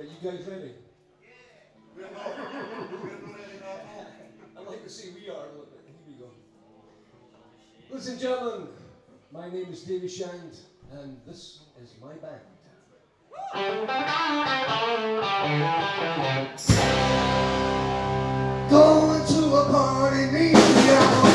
Are you guys ready? Yeah. We're not ready at all. I'd like to say we are. Look, here we go. Ladies and gentlemen, my name is David Shand, and this is my band. Going to a party, meet me out.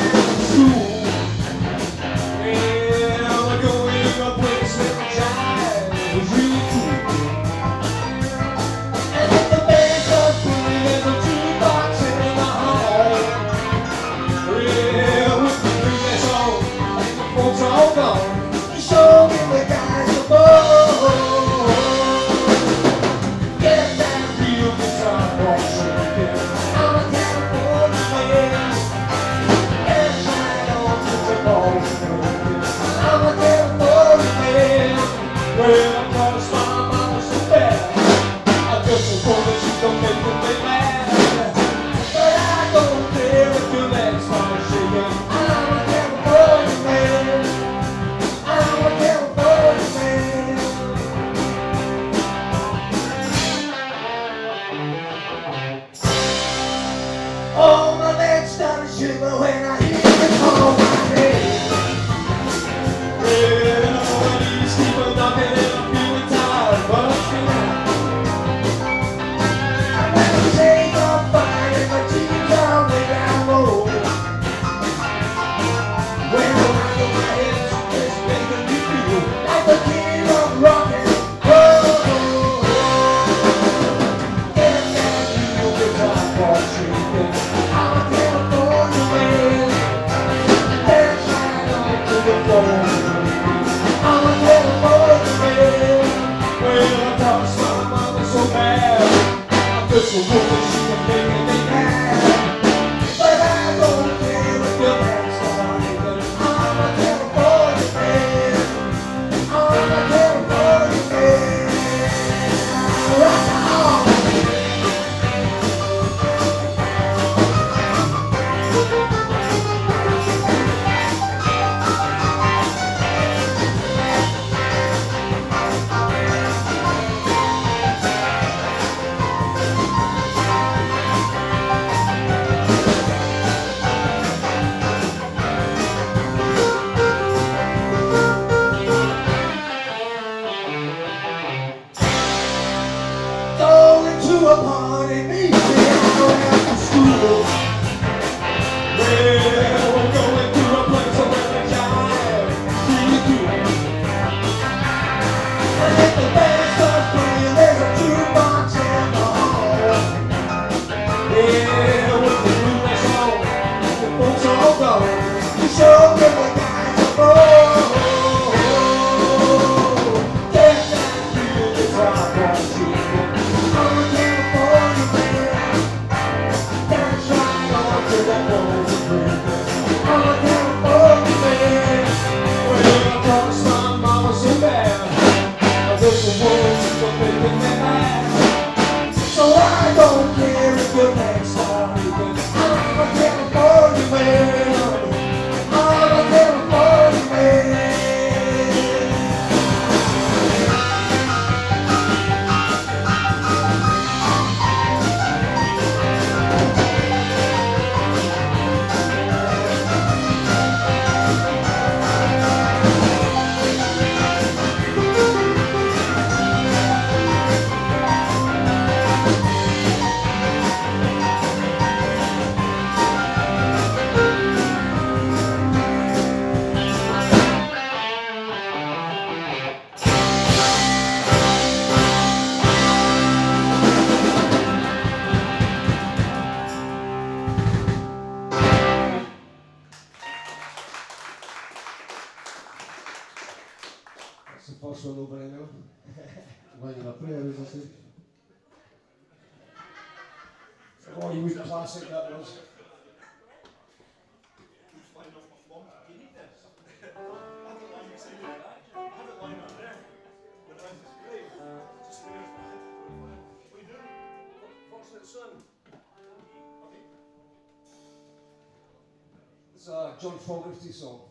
John Fogerty song.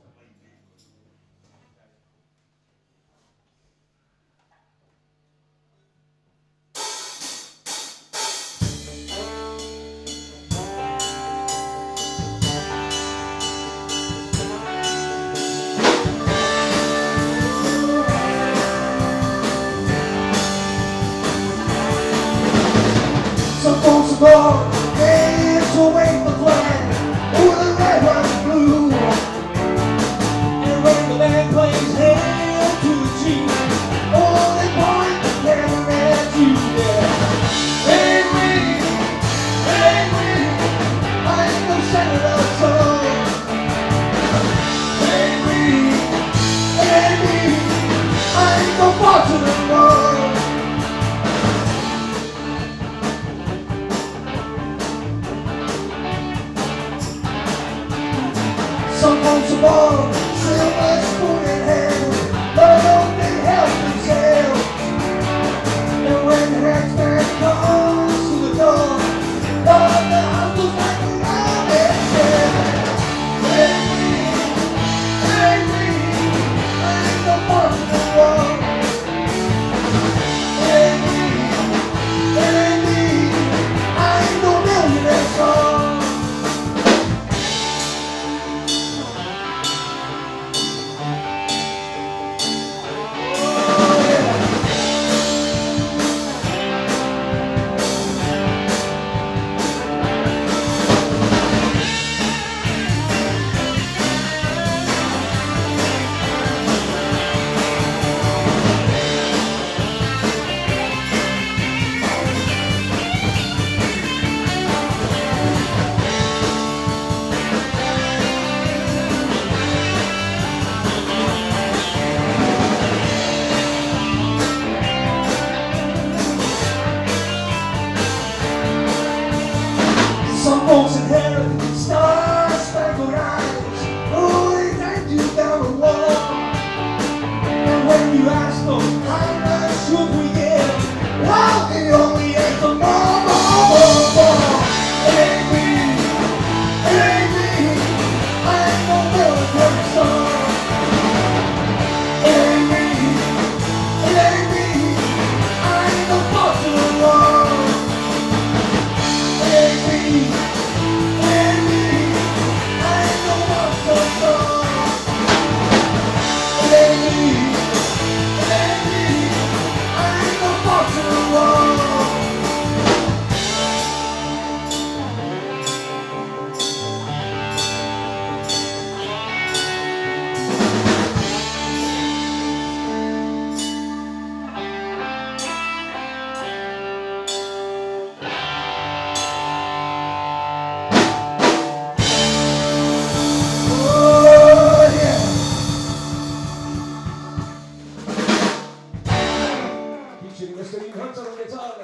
featuring Mr. Ian Hunter on guitar.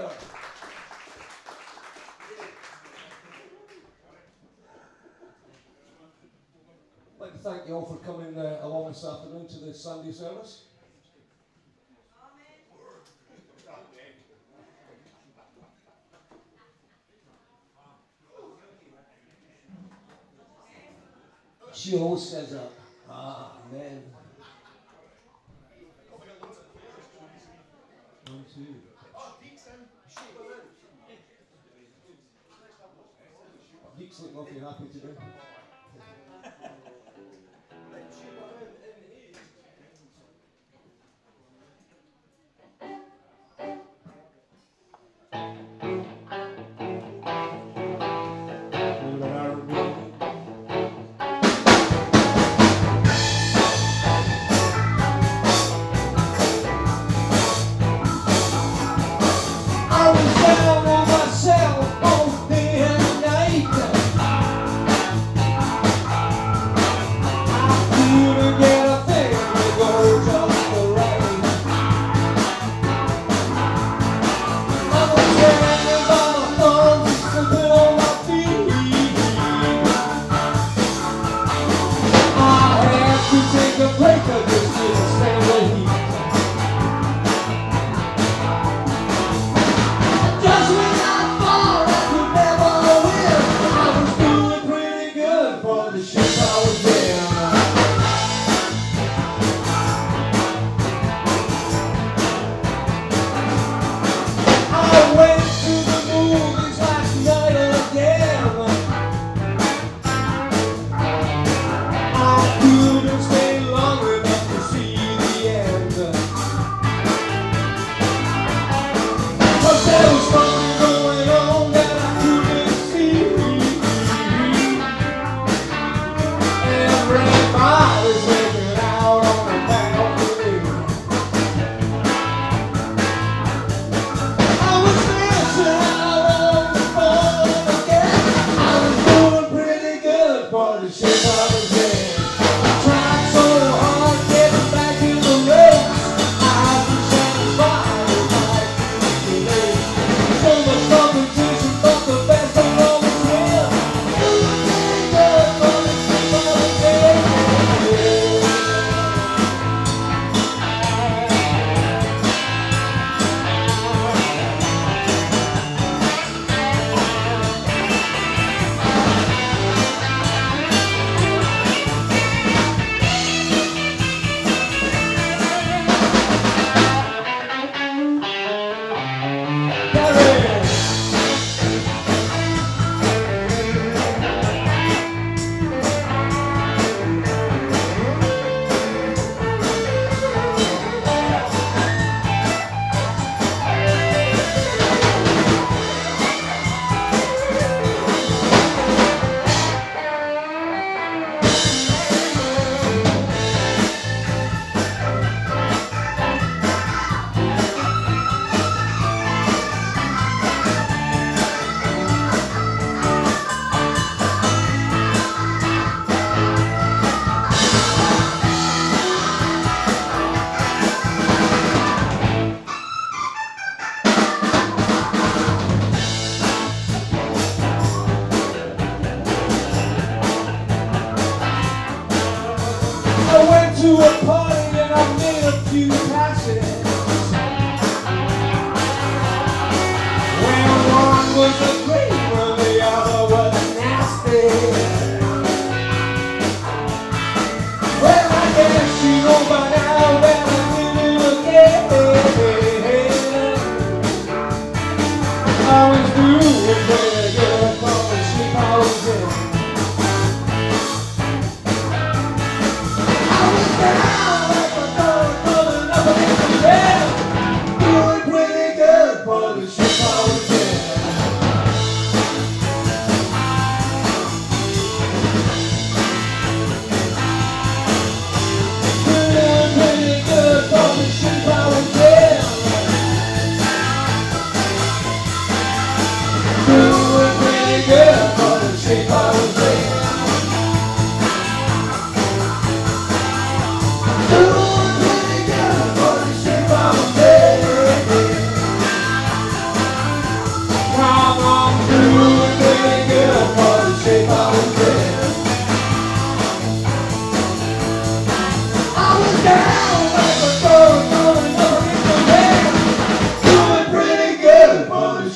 I'd like to thank you all for coming along this afternoon to the Sunday service. She always says that. Amen. One, two. Deke's looking awfully happy today.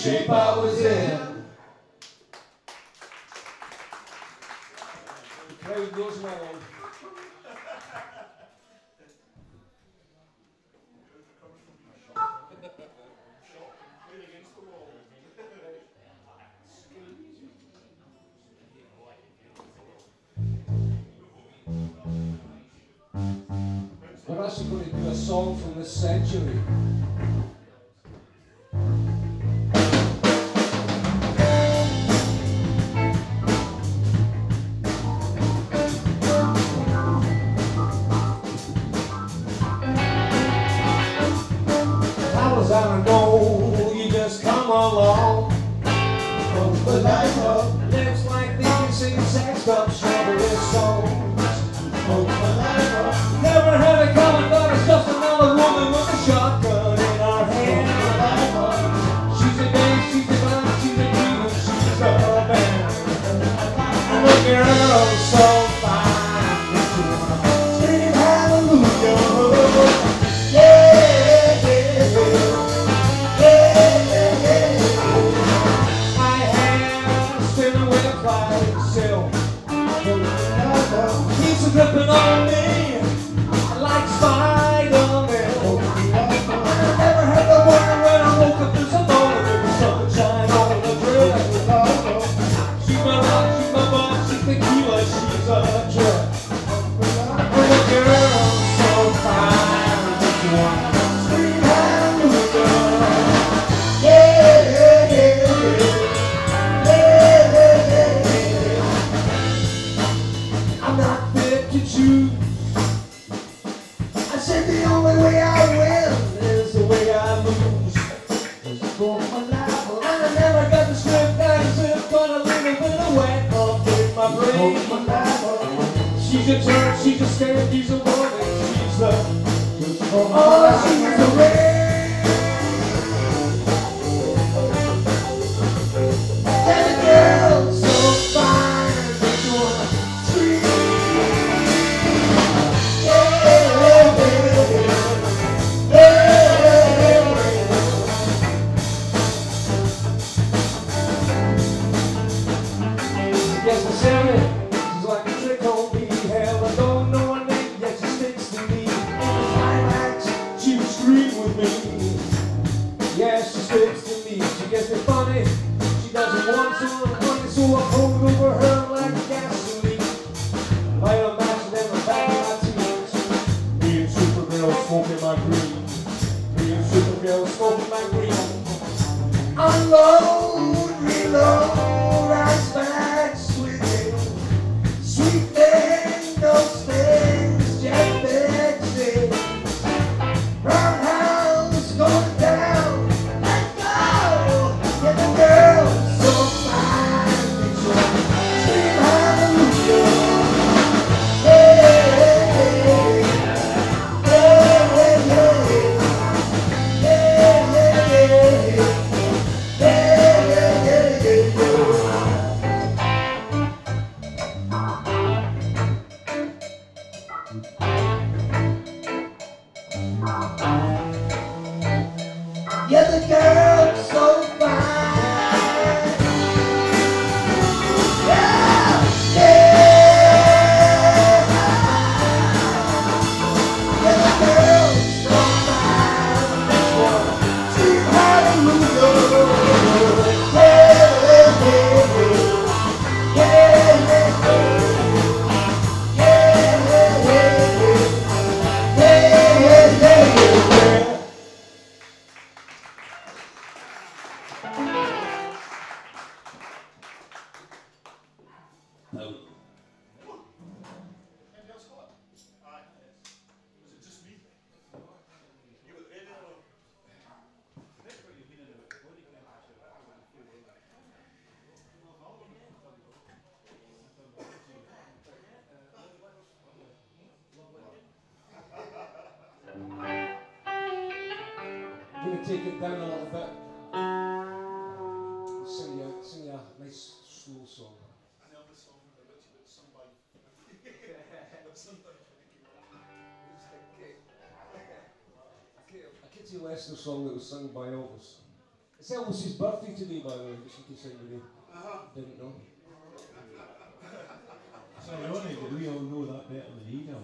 shape I was in. The crowd goes wild. We're actually going to do a song from this century. How was I to know you just come along? Close the light up, lips like these and sing sex up, shadow is soul. Never had a common thought, it's just another woman with a shotgun in her hand. She's a dame, she's a vine, she's a demon, she's a man. I look at her, oh, so fine. Scream hallelujah. Yeah, yeah, yeah, yeah. I have stood with a cloud of silk. She's dripping on me. She's a jerk, she's a scared, she's a woman, she's a... Oh, she's a red. And a girl so fine, that you wanna scream. Yeah, baby, yeah, baby. Yes, Miss Sammy. Take it down a little bit. Sing you a nice slow song. An Elvis song that looks a bit sung by a Kitty Lester song that was sung by Elvis. It's Elvis' birthday today, by the way, just in case anybody didn't know. It's ironic that we all know that better than he does.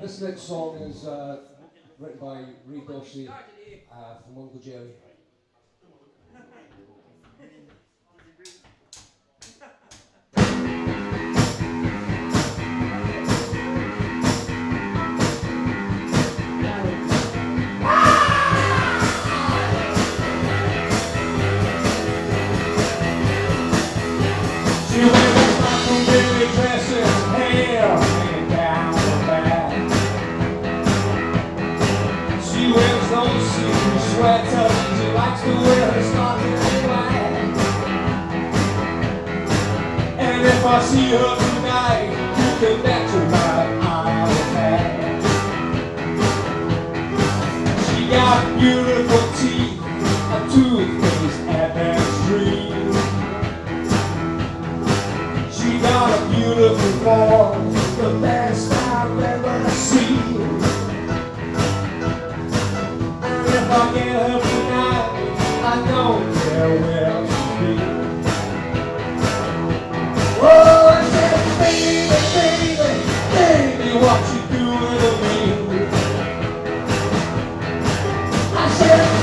This next song is written by Rick Dorshi from Uncle Jerry.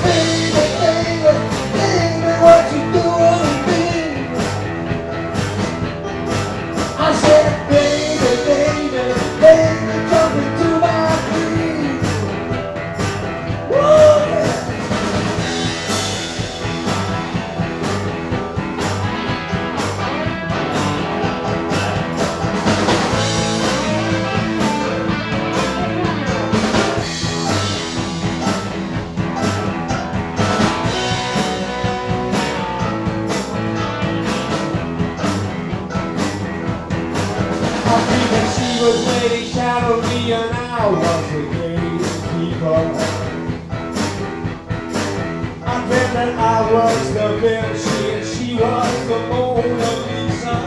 Baby, That'll be an hour for greatest people. I bet that I was the Banshee and she was the Mona Lisa.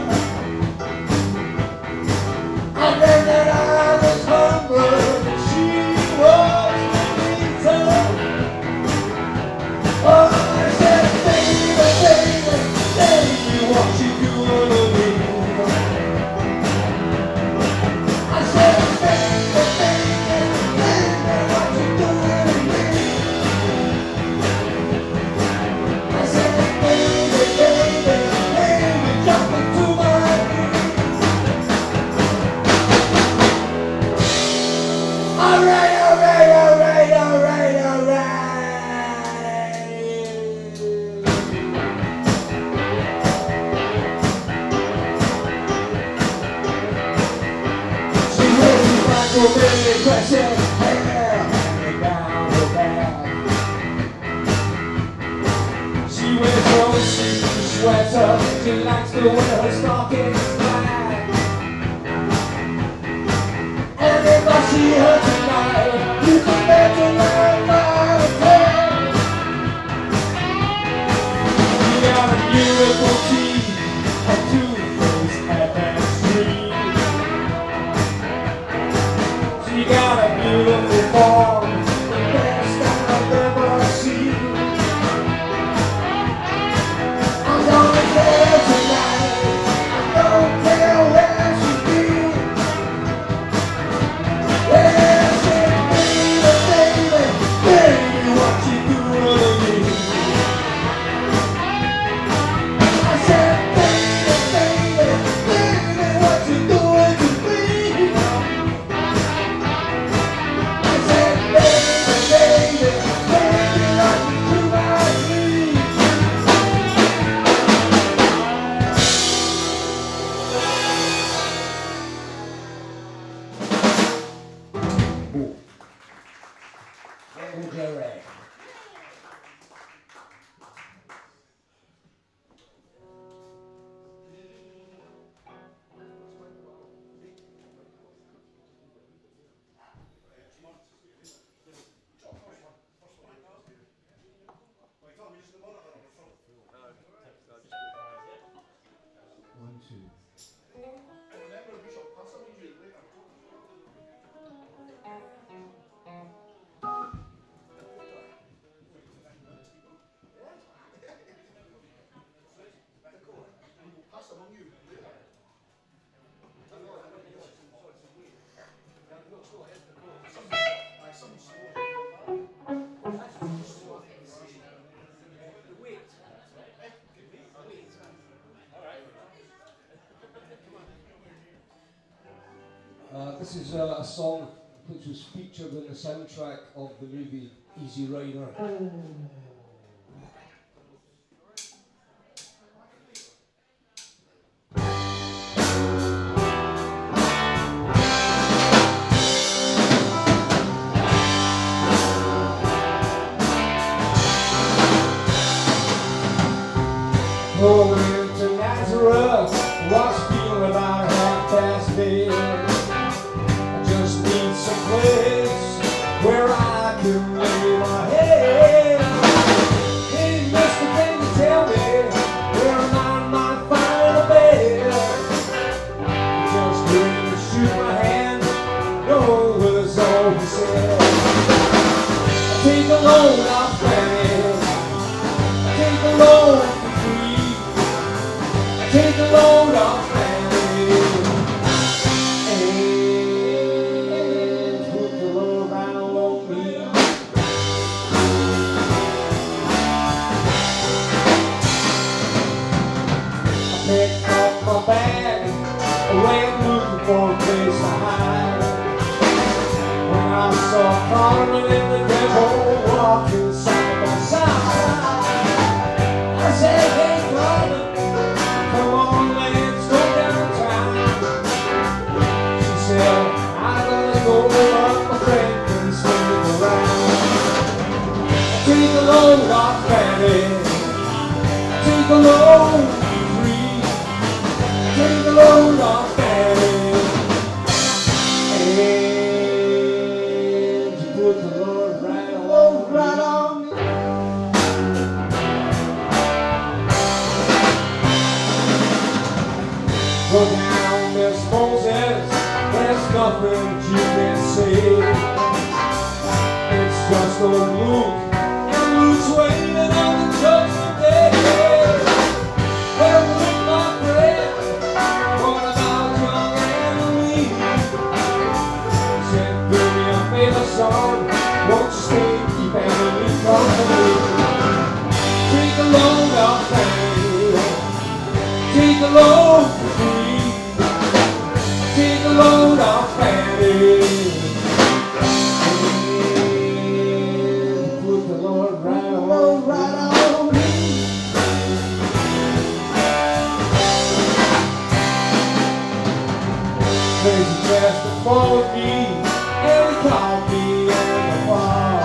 I bet that I was hungry and she was the pizza. Oh, I said, baby, baby, baby, what you doing to me? I said, baby, baby, baby, what you doing to me? I said, baby, baby, baby, jump into my knees. Alright, alright, alright, alright, alright. We'll be pressing hair down her back. She wears those silky sweaters. She likes to wear her stockings black. And if I see her tonight, you can bet your life I'll attend. She got a beautiful teeth and two-faced head. She got a beautiful form, the best I've ever seen. I'm gonna care tonight, I don't care where she's been. Where she's been, baby, baby, what you doing to me? I said, baby, baby, baby, what you doing to me? This is a song which was featured in the soundtrack of the movie Easy Rider. Take a load off Daddy. Go down, Miss Moses, there's nothing you can say. It's just a look, and Luke's waiting on the judgment day. Well, with my breath, what about young enemy? Said, do me a favor, son, won't you stay, keep enemy company? Take a load off Fanny, take a load. Load off Fanny, and put the Lord right on me. There's a chest to follow me, and he caught me in the fall.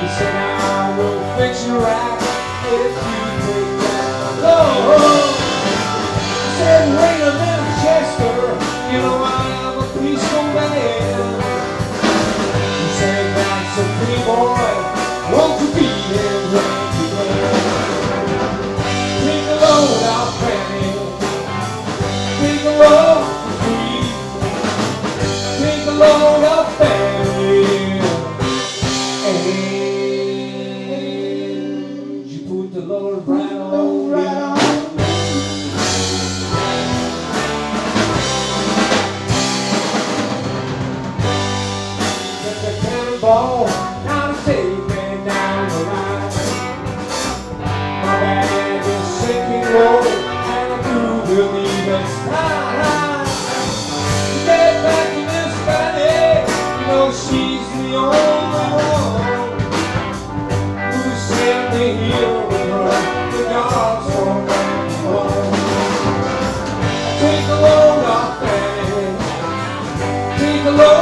He said I will fix you right if you take that load. He said wait a minute, Chester, you know I'm a peaceful man. You say that's a free boy, won't you be him when you learn? Take a load out, Fanny, take a load for free, take a load out, Fanny, and you put the Lord right on me. Now to take me down the line, my bag is sinking low, and I do believe it's time to get back to Miss Fanny. You know she's the only one who sent me here with her, the God's own man. Take a load off Fanny, take a load.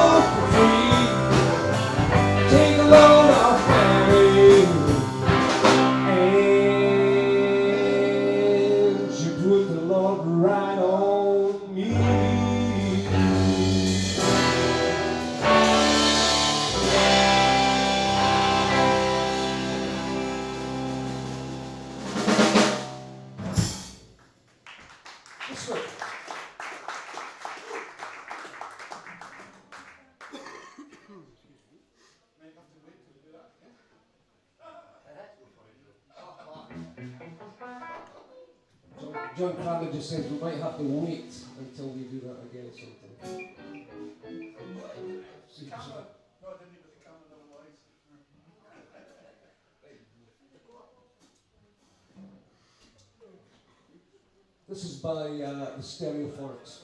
John Crammond just says we might have to wait until we do that again or something. So, no, I didn't even come with the lights. This is by the Stereophonics.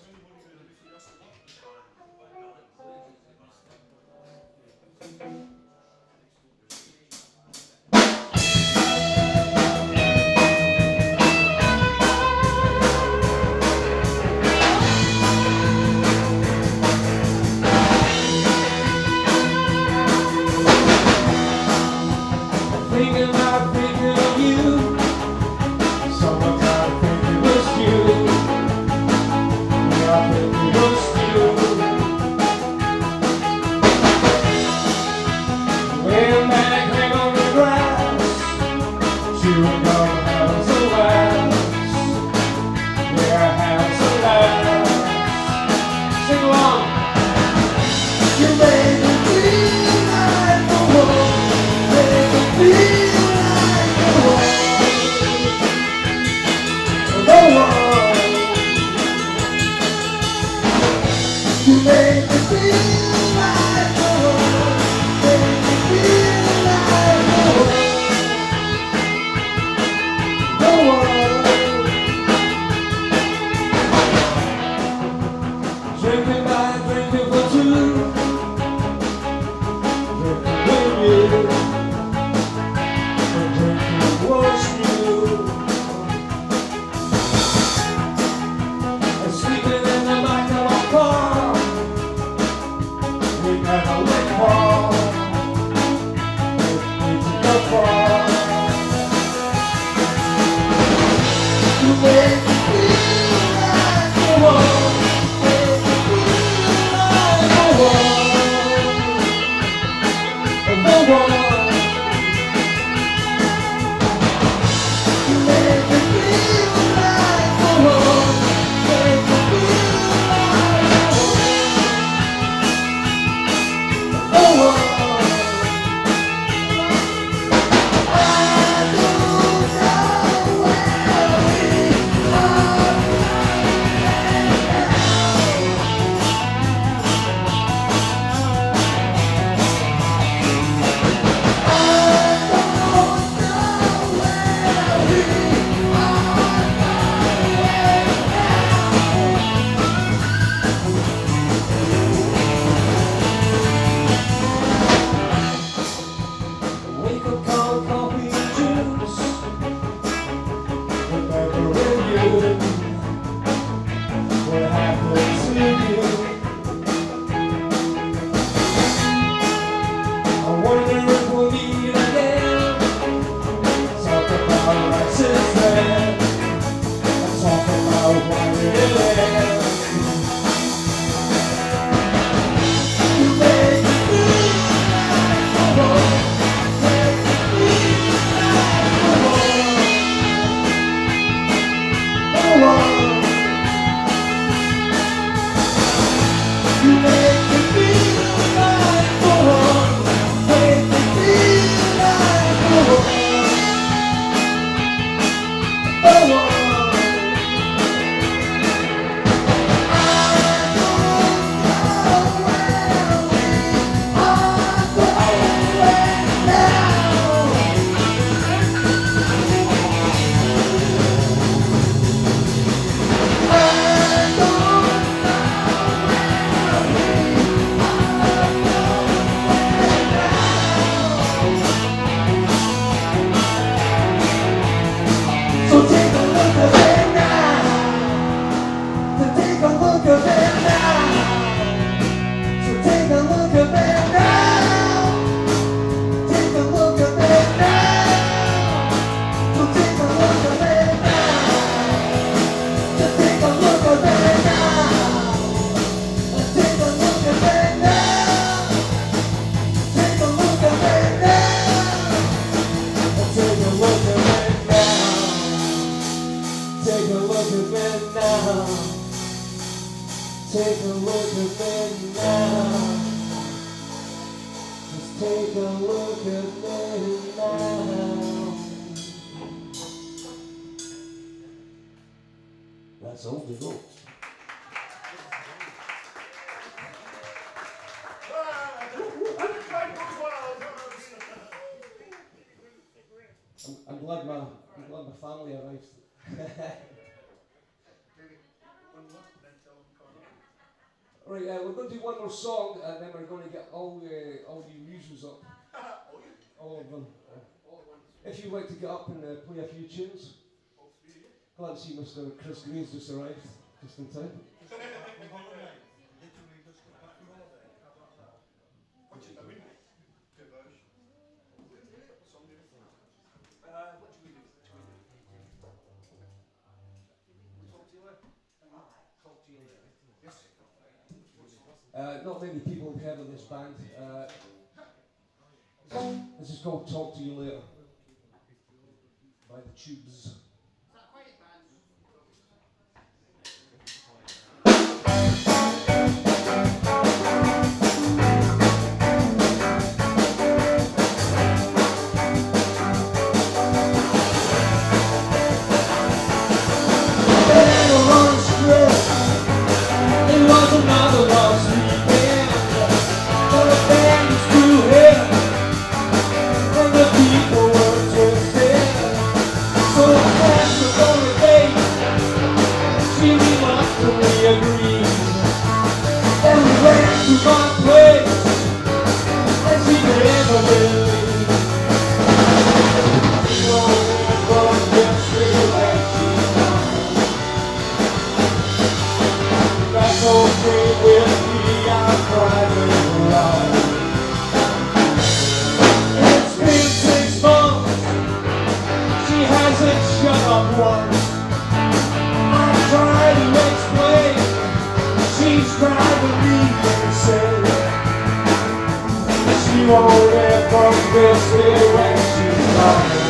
take a look at me now. Just take a look at me now. That's all the votes. I'm glad my family arrived. Right, we're going to do one more song, and then we're going to get all the musicians up. All of them. If you'd like to get up and play a few tunes. Glad to see Mr. Chris Green's just arrived, just in time. Not many people have heard of this band. This is called Talk to You Later by The Tubes. Heal again tonight.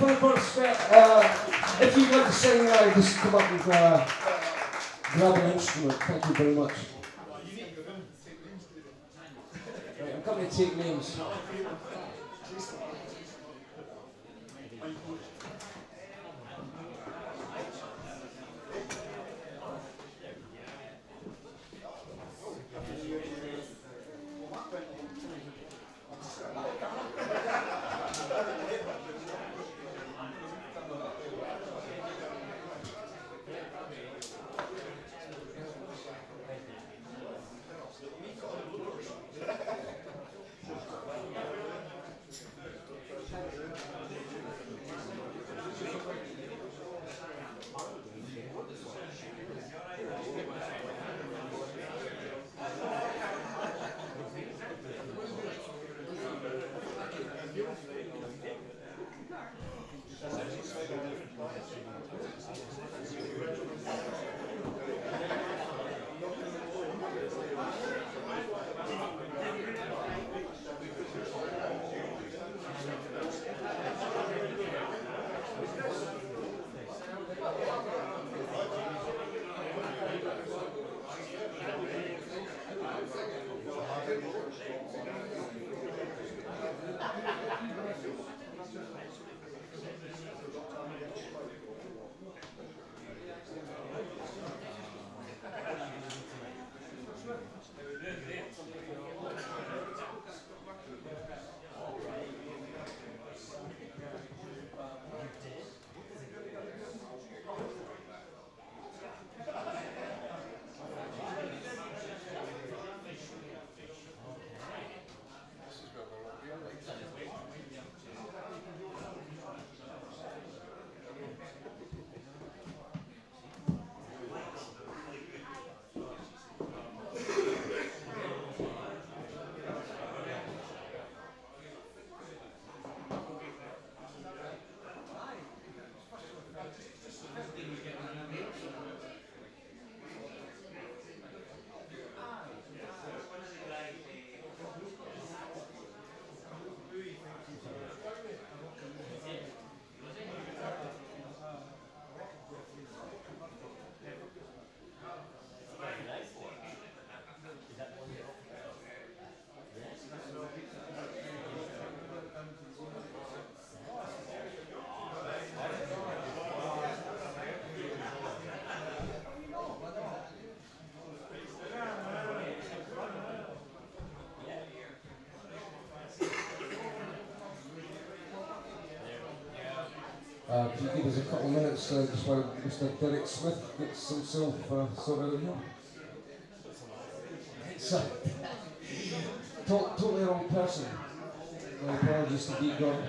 If you'd like to sing, just come up and grab an instrument. Thank you very much. Right, I'm coming to take names. Can you give us a couple of minutes just while Mr. Derek Smith gets himself sorted out here? It's a totally wrong person. My apologies to Deke Gordon.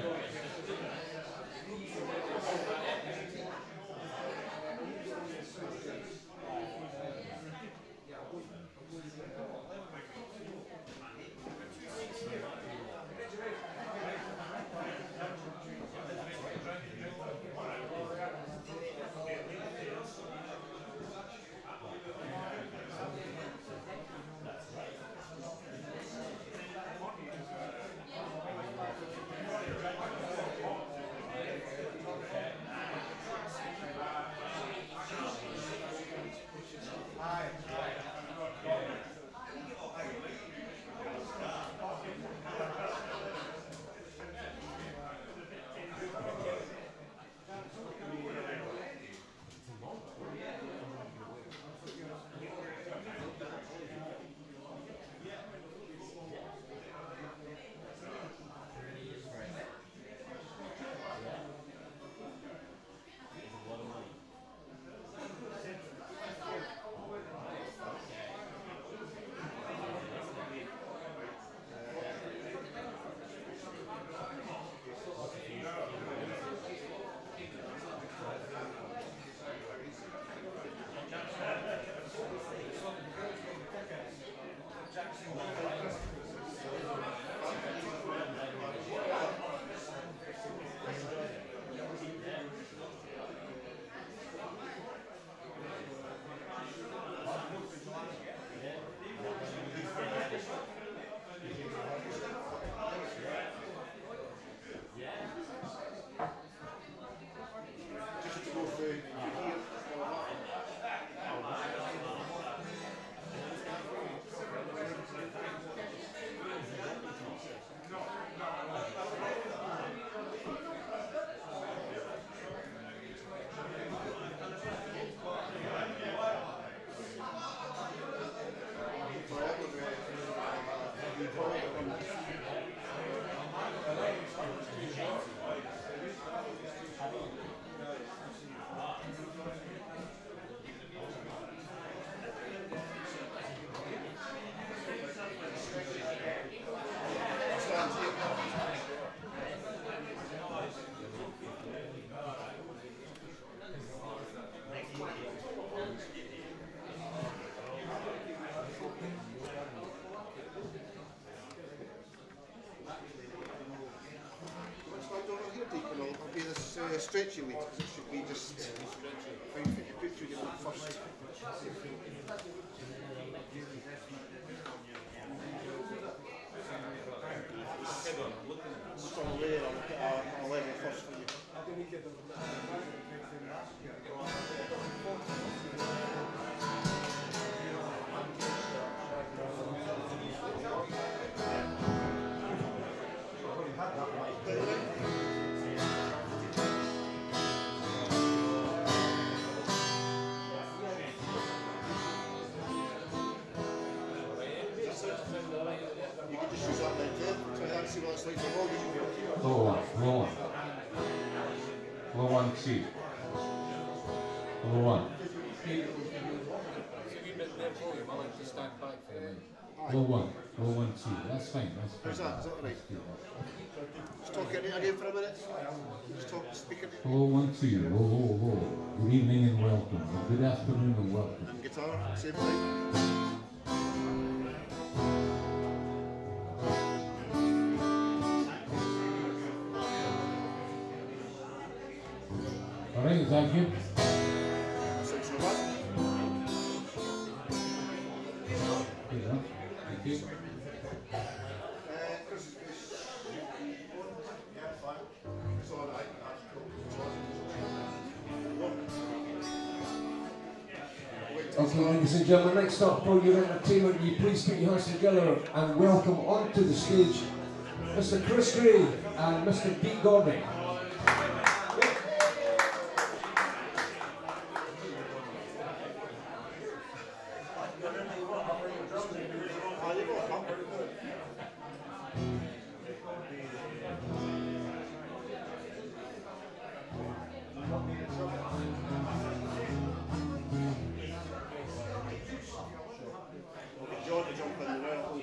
Sorry, they're stretching me because it should be just put through your foot first. Just on a layer, I'll look at a level first for you. Low one. Low one, two. That's fine. That's fine. Is that right? Just talk it again for a minute. Just talk, speak it. Low one, two. Low. Good evening and welcome. Good afternoon and welcome. And guitar, same thing. Is that good? Okay, ladies and gentlemen, next up for your entertainment, will you please put your hands together and welcome onto the stage Mr. Chris Gray and Mr. Deke Gordon. You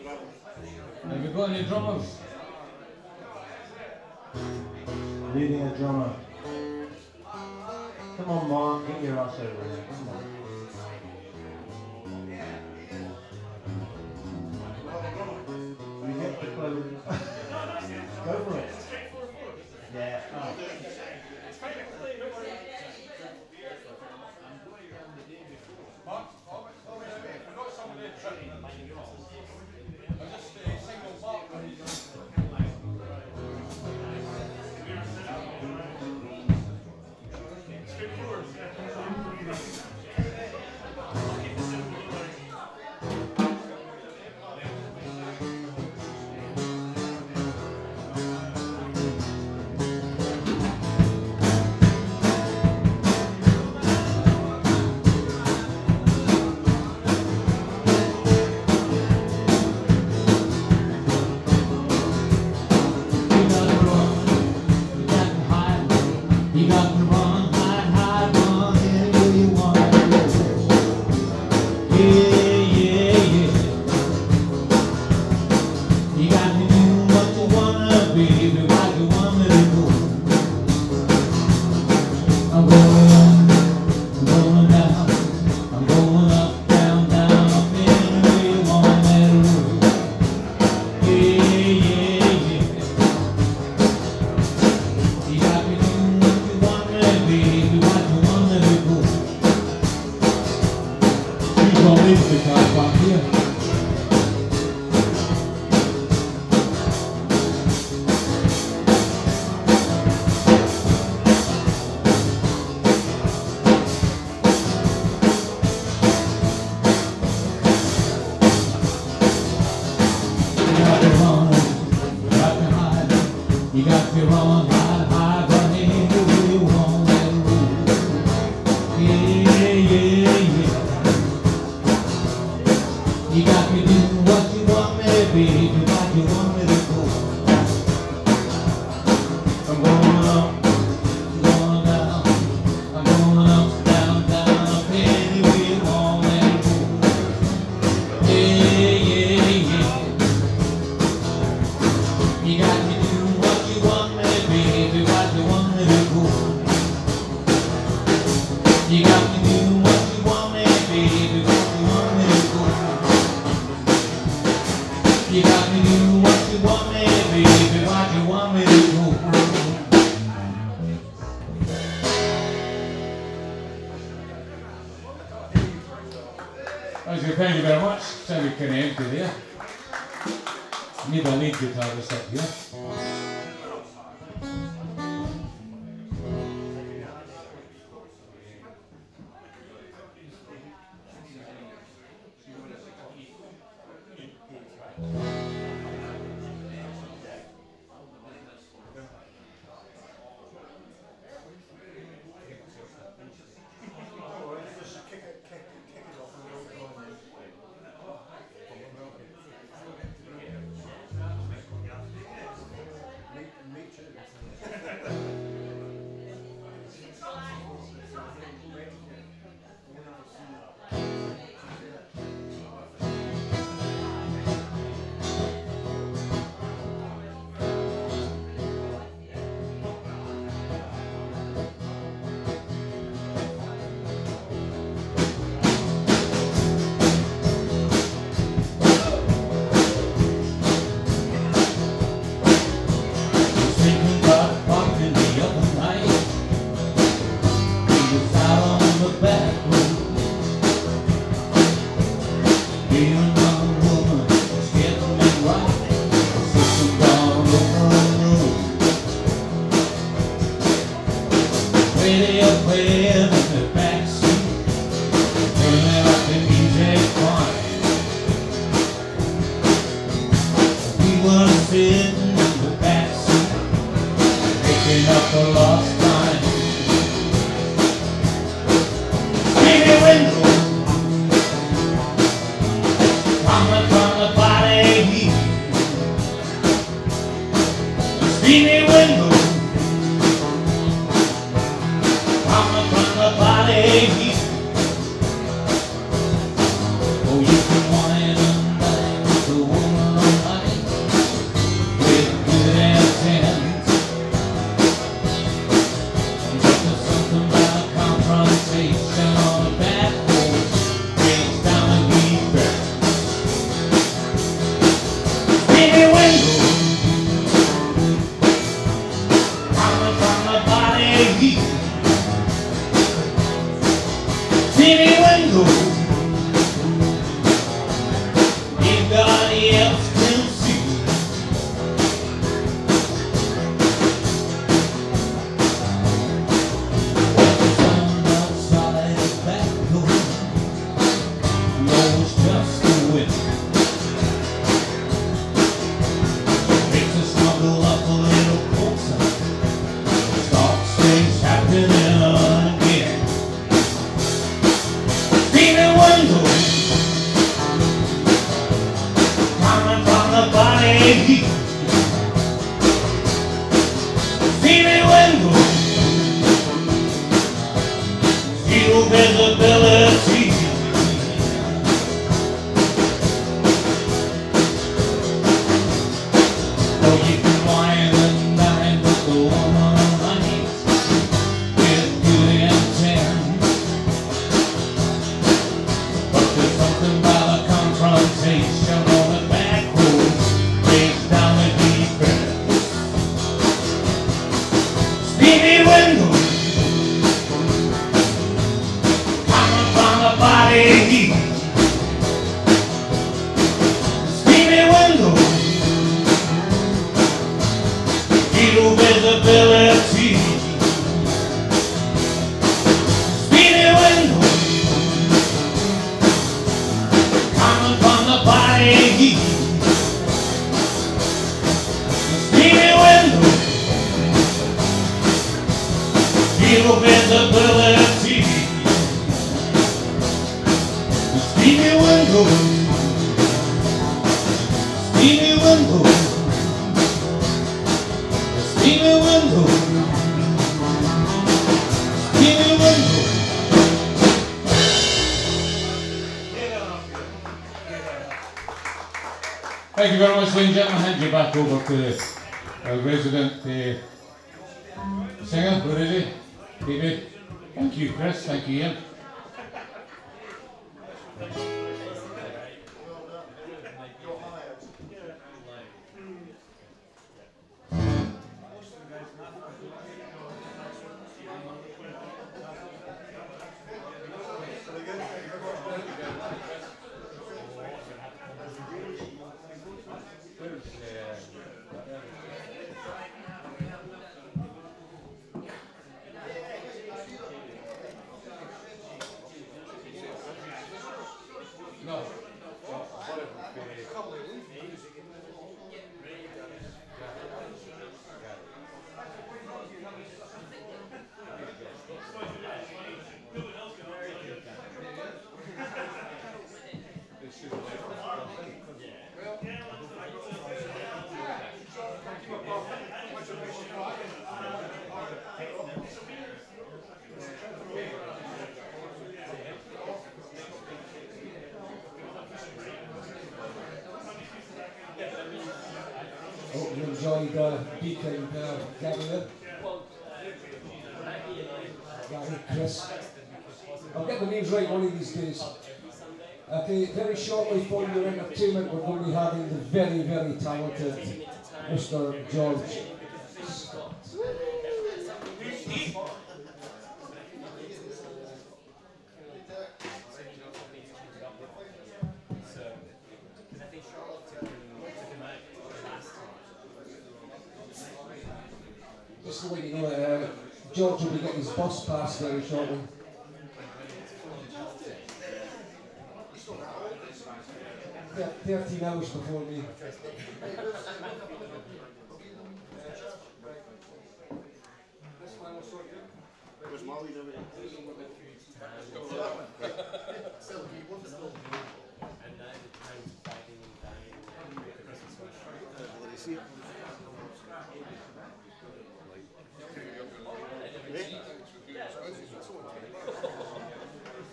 got to do what you want, baby. thank you very much. So we can empty there. Need a lead guitarist up here. Hope you enjoyed Deke and Gary. Gary, Chris. I'll get the names right one of these days. Okay, very shortly for your entertainment, we're going to be having the very, very talented Mr. George. Just to let you know, George will be getting his bus pass very shortly. Yeah, 13 hours before me.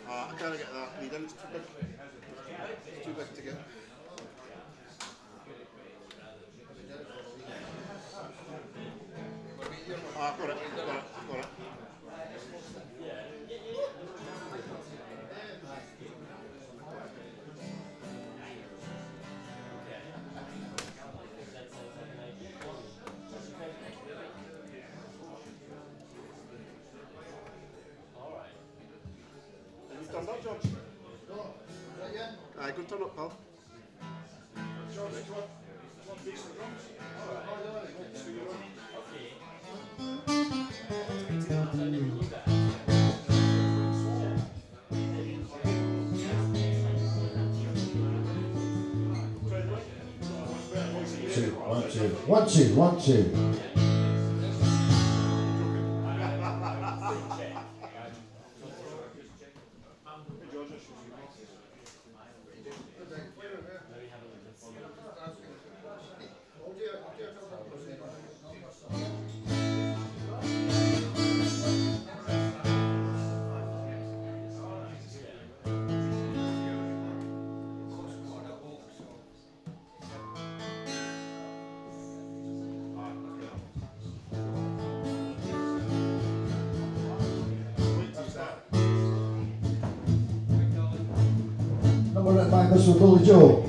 I gotta get that. We didn't. It's too big to get. I've got it. I've got it. Done that, George? No, not yet. Aye, go turn up, pal. George, do you want bass and drums? Alright. Oh, yeah, okay. One, two. Mr. Billy Joe.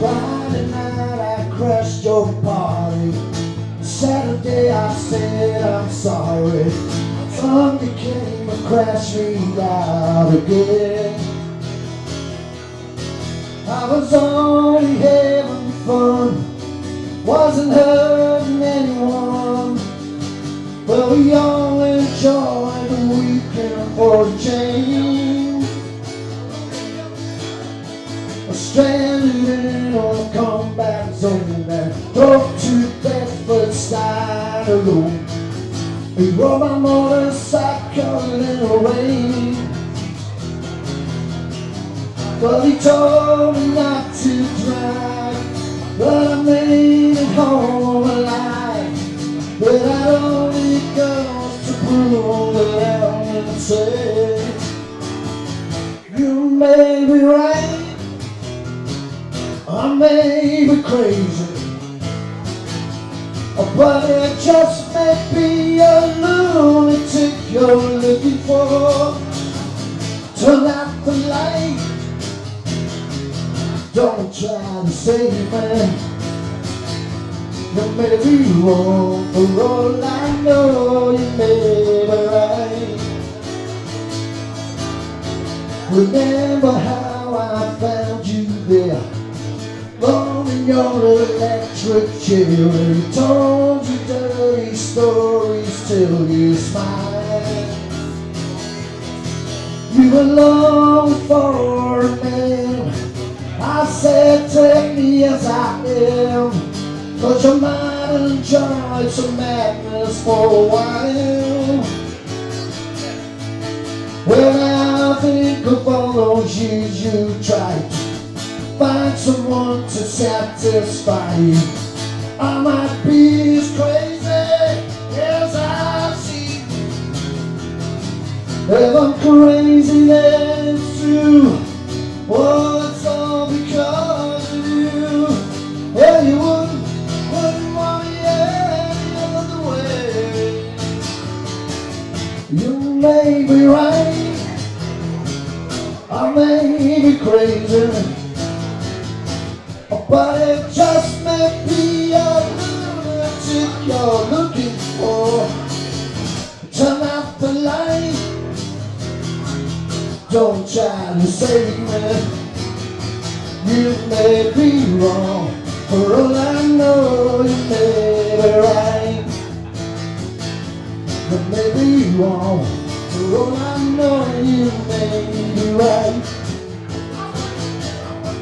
Friday night I crashed your party. Saturday I said I'm sorry. Sunday came and crashed me out again. I was only having fun, wasn't hurting anyone. Well, we all enjoy the weekend for a change. Stranded in a combat zone and drove to Bedford side alone. We rode my motorcycle in the rain. Well, he told me not to drive, but I made it home alive. But I don't goes to prove that I'm insane. You may be right, I may be crazy, but it just may be a lunatic you're looking for. Turn out the light, don't try to save me. You may be wrong, for all I know you may be right. Remember how I found you there, alone in your electric chair. You told you dirty stories till you smiled. You were longing for a man, I said take me as I am. But your mind enjoyed some madness for a while. Well, I think of all those years you tried find someone to satisfy you. I might be as crazy as I've seen you. If I'm crazy, then it's true. Well, it's all because of you. Well, you wouldn't want me any other way. You may be right, I may be crazy, but it just may be a lunatic you're looking for. Turn off the light, don't try to save me. You may be wrong, for all I know you may be right. You may be wrong, for all I know you may be right.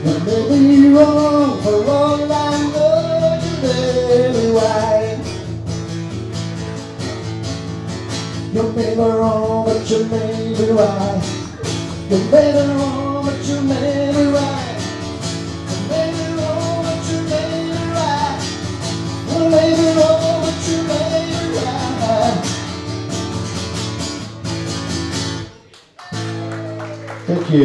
You may be wrong, for all I know you may be right. You may be wrong, but you may be right. You may be wrong, but you may be right. You may be wrong, but you may be right. You may be wrong, but you may be right. Thank you.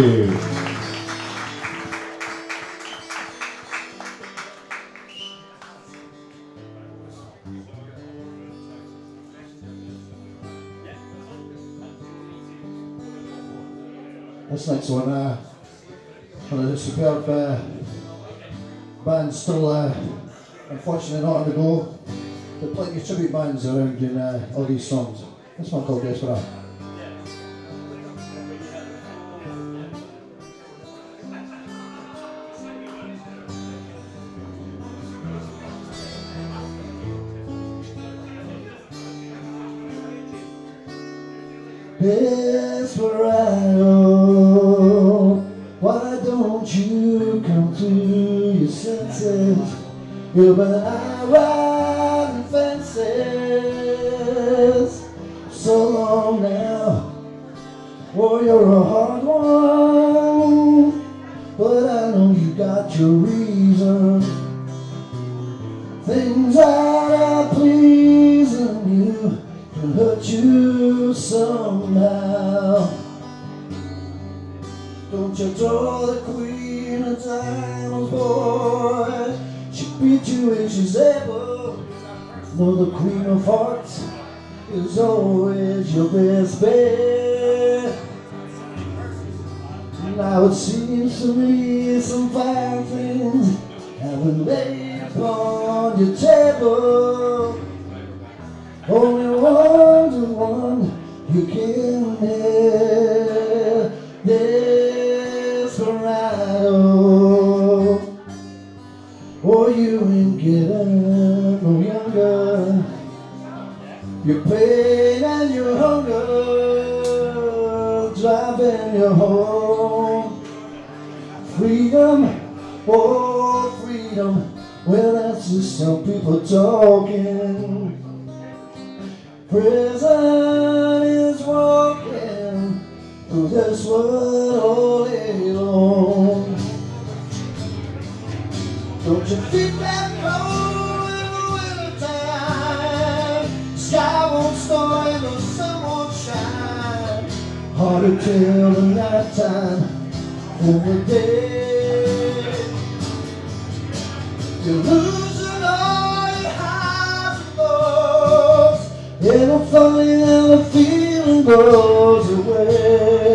This next one, a superb band still unfortunately not on the go. They play your tribute bands around in all these songs. This one called Desperate. Desperado, why don't you come to your senses? You've been riding fences so long now. Oh, you're a hard one, but I know you got your reason. Things that are pleasing you can hurt you somehow. Don't you draw the queen of diamonds, boy? She beat you if she's able. No, the queen of hearts is always your best bet. Now it seems to me some fine things have been laid upon your table. Only one to one you can hear. Desperado, or you ain't getting no younger. Your pain and your hunger driving you home. Freedom, oh freedom, well that's just some people talking. Prison is walking through this world all day long. Don't you feel that cold in the wintertime? Sky won't snow and the sun won't shine. Hard to tell the night time from the day. You're losing all your highs and lows. And I'm falling and the feeling goes away.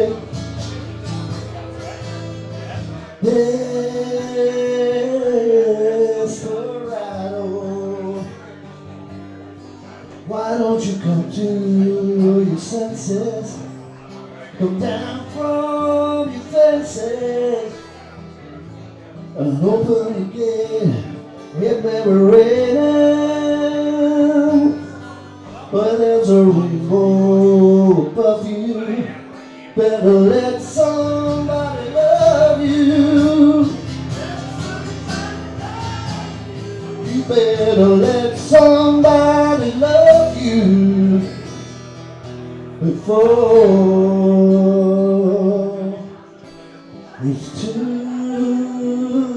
Desperado, why don't you come to your senses? Come down from your fences and open again. It may be raining, but there's a rainbow above you. Better let somebody love you. You better let somebody love you before it's too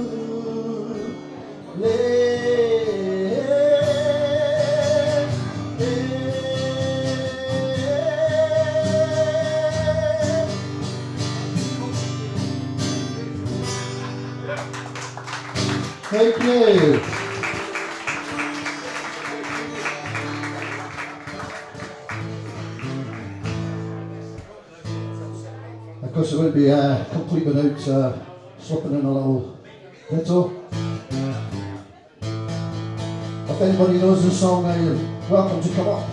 Thank you. Of course, it wouldn't be complete without slipping in a little ditto. If anybody knows this song, they're welcome to come up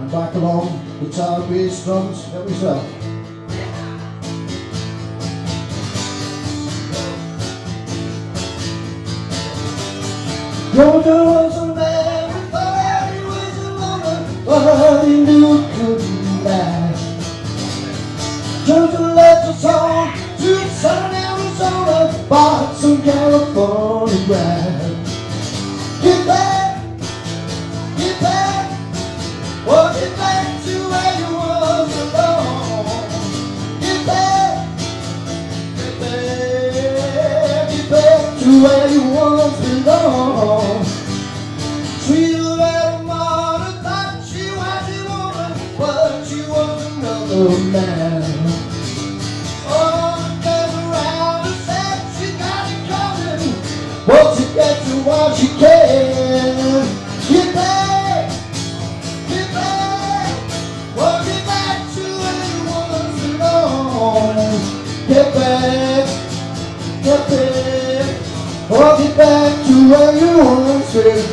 and back along. Guitar, bass, drums, help yourself. Georgia was a man with fire, he was a woman, but he knew it couldn't last. Georgia left us all to Southern Arizona, bought some California grass. Get back, oh, get back to where you was alone. Get back to where you once belonged. Man. Oh, turn around and said she got it coming. Won't you get to what she can? Get back, oh, get back to anyone's alone. Get back, oh, get back to where you once been.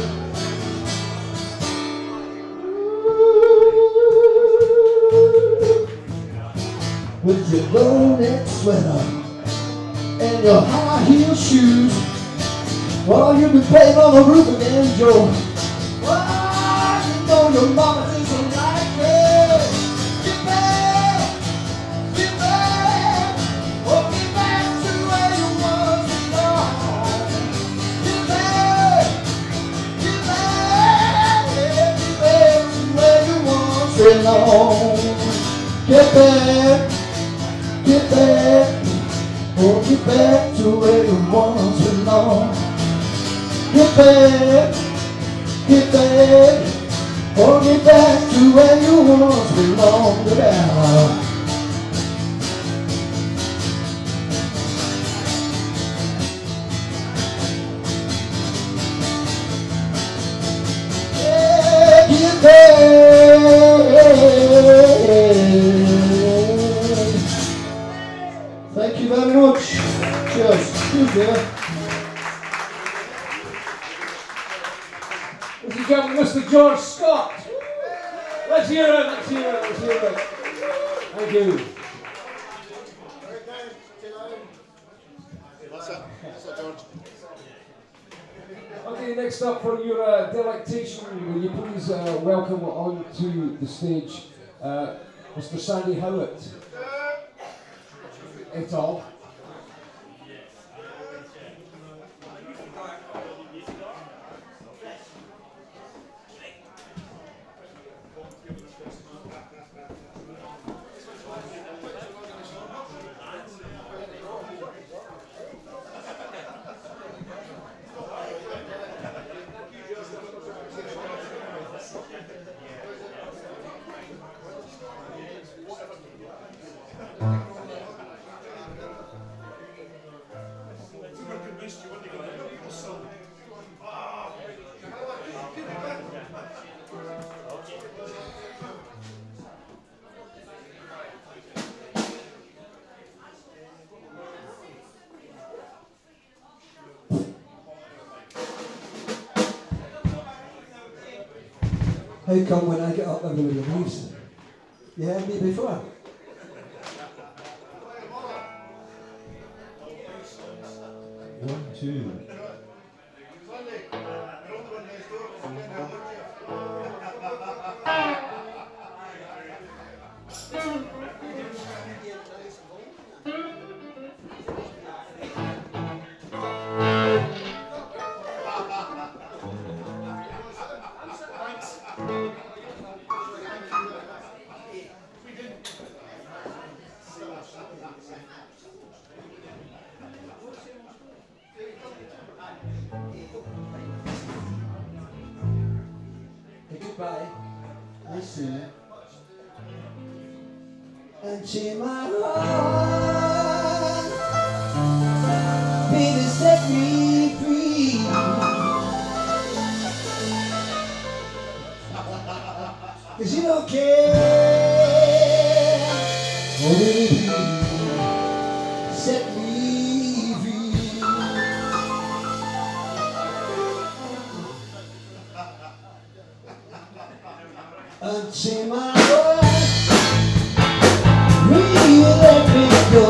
And your high heel shoes, well, you'll be playing on the roof again, Joe. Well, you know your mama doesn't like it. Get back, oh, get back to where you was before. Get back, yeah, get back to where you was before. Get back. Get back, oh, get back to where you once belonged. Get back, oh, get back to where you once belonged. Yeah, get back. Thank you very much. Cheers. Cheers, dear. Ladies and gentlemen, Mr. George Scott. Let's hear it. Let's hear it. Let's hear it. Thank you. What's up, George? Okay, next up for your delectation, will you please welcome onto the stage Mr. Sandy Howitt. It's all. How come when I get up everybody leaves? You heard me before. One, two. And she might pain has set me free. Cause you don't care. Oh, baby, set me free. Unchain my heart, will you let me go?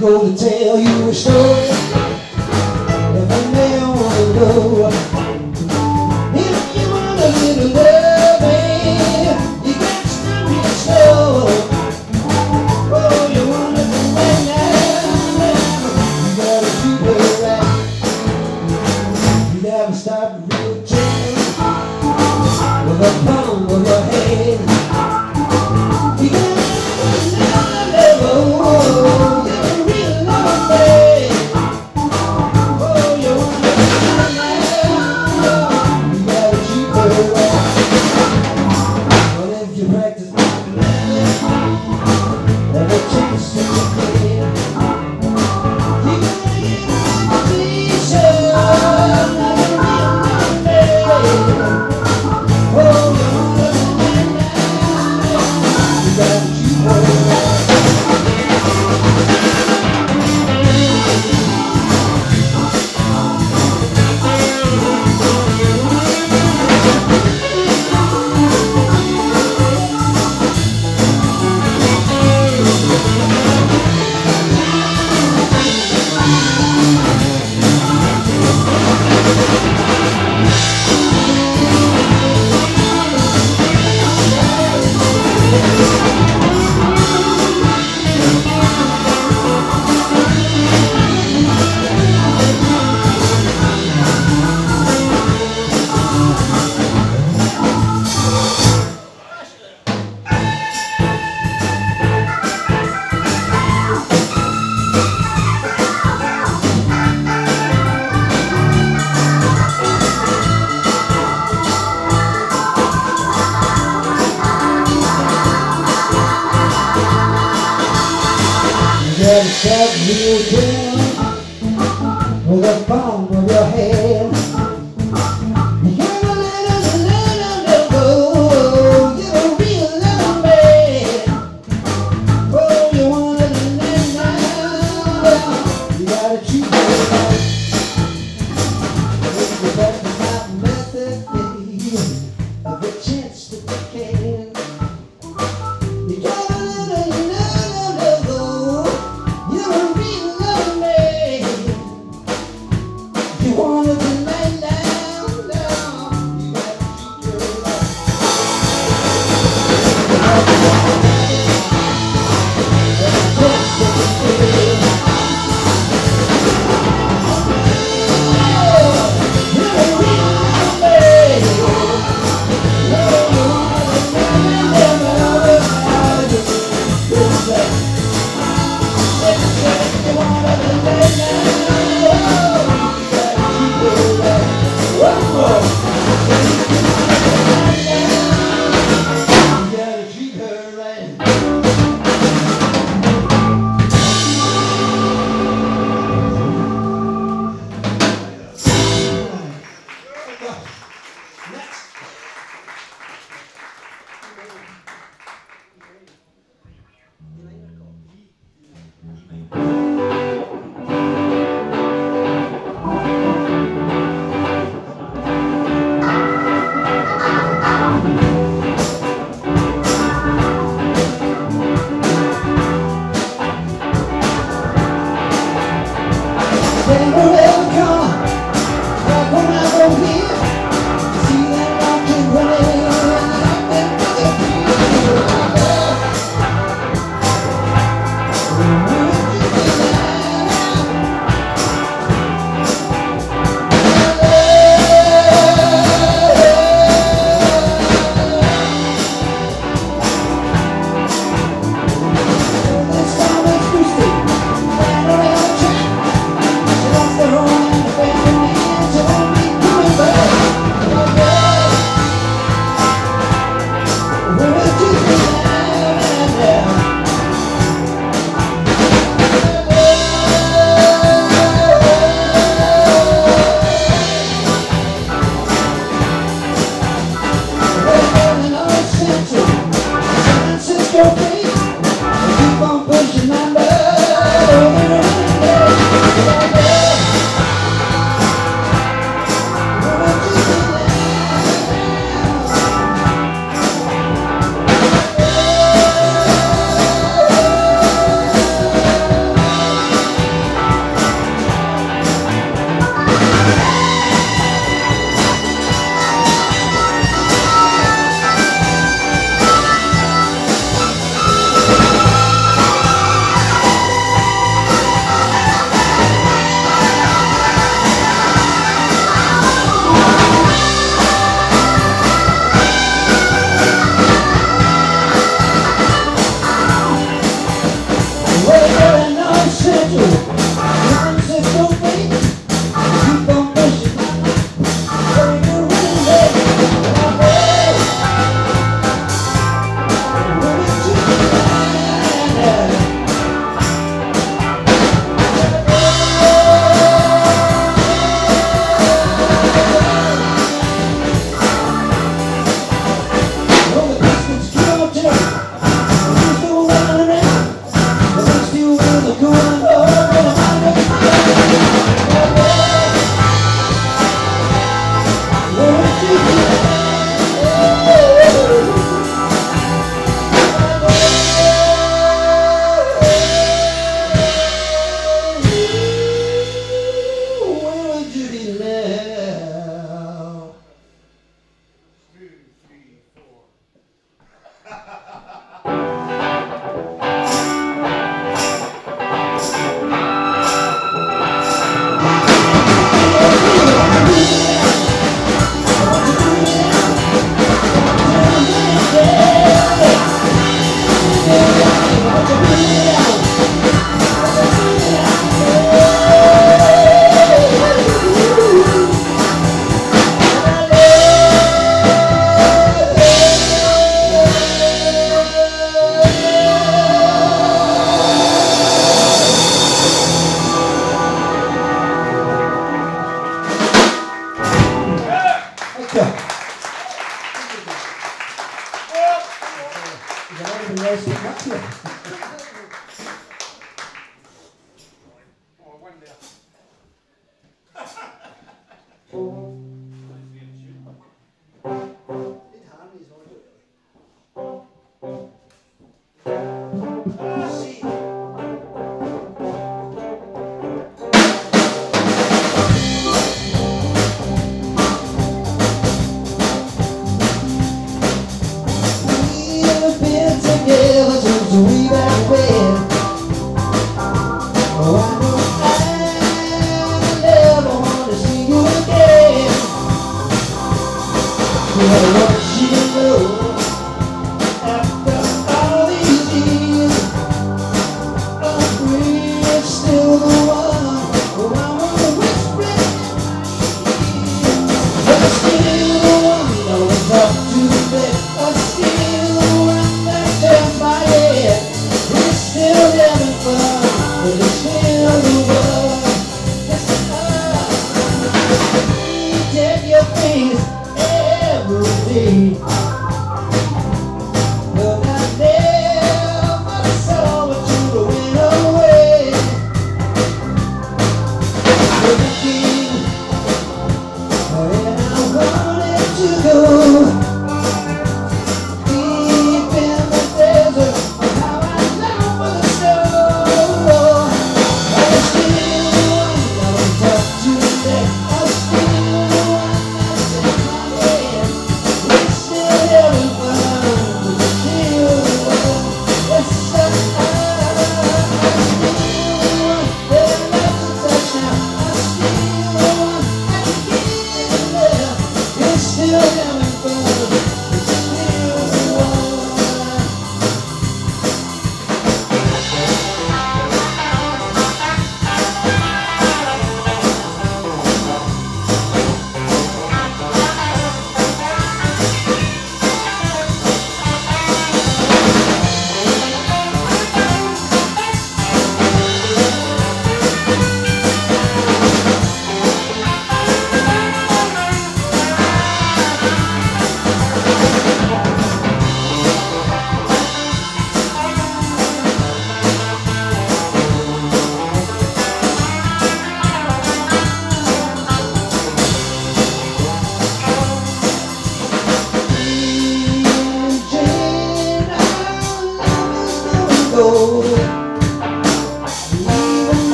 To tell you a story, every man wanna know. If you want a little loving, you got to do real slow. Oh, you wanna do right now, you gotta do it right. You never stop to real change with a palm of your hand. Well, shove you down with the palm of your hand. You got a little go. You're a real little man. Oh, you want to live now. You got to choose your life. If you better not let that be of the chance that you can.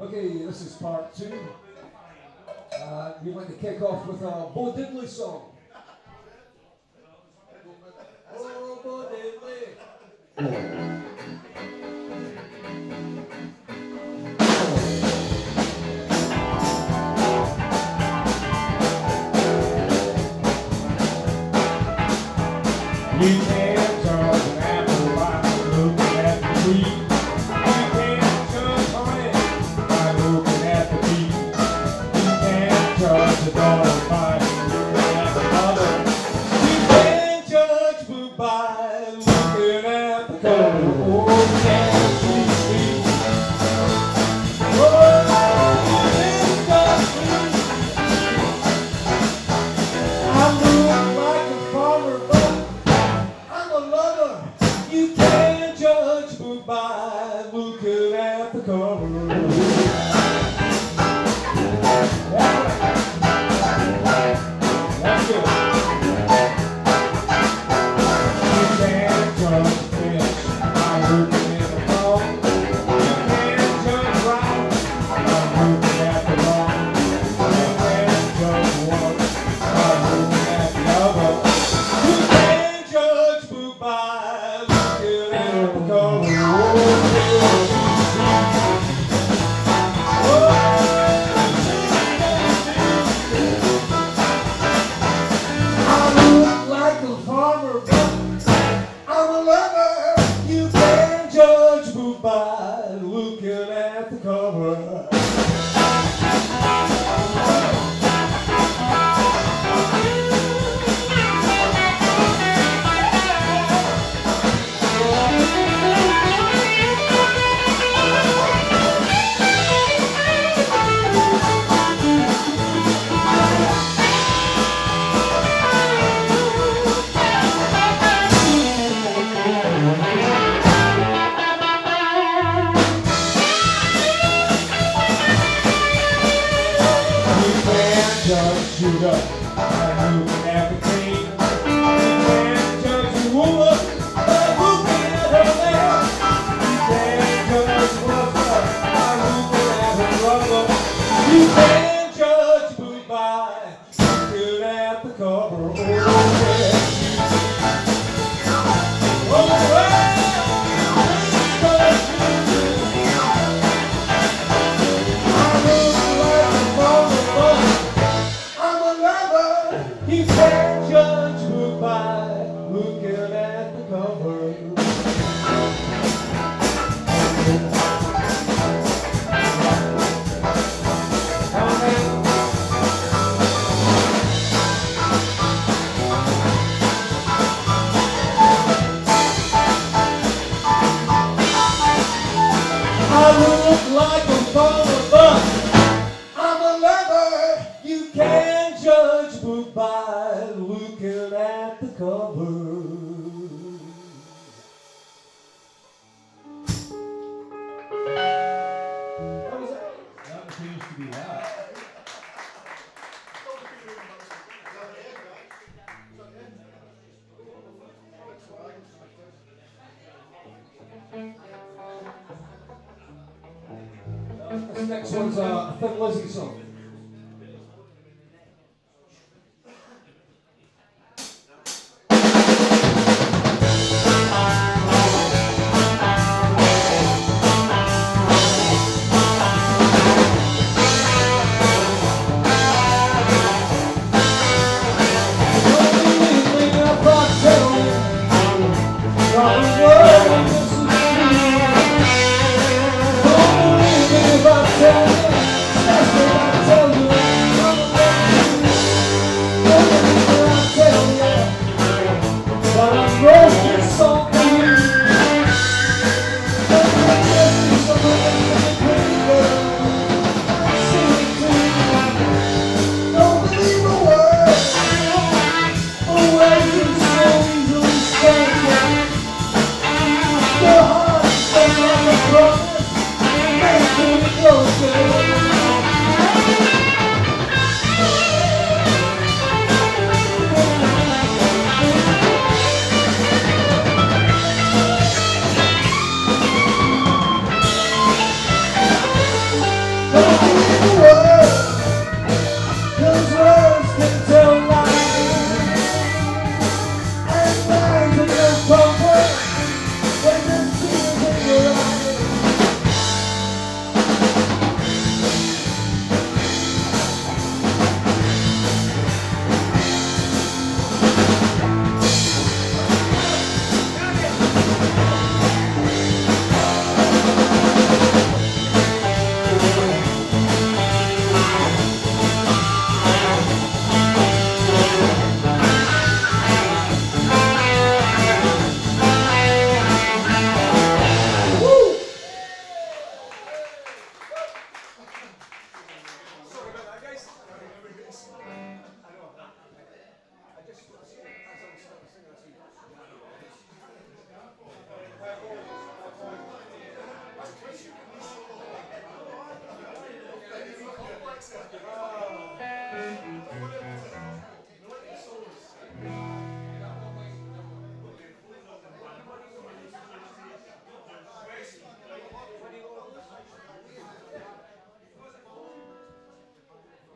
Okay, this is part two. We want to kick off with a Bo Diddley song.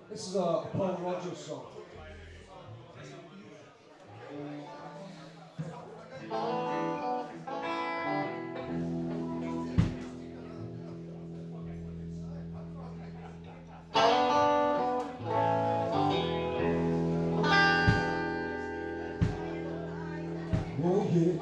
This is a Paul Rogers song. Money won't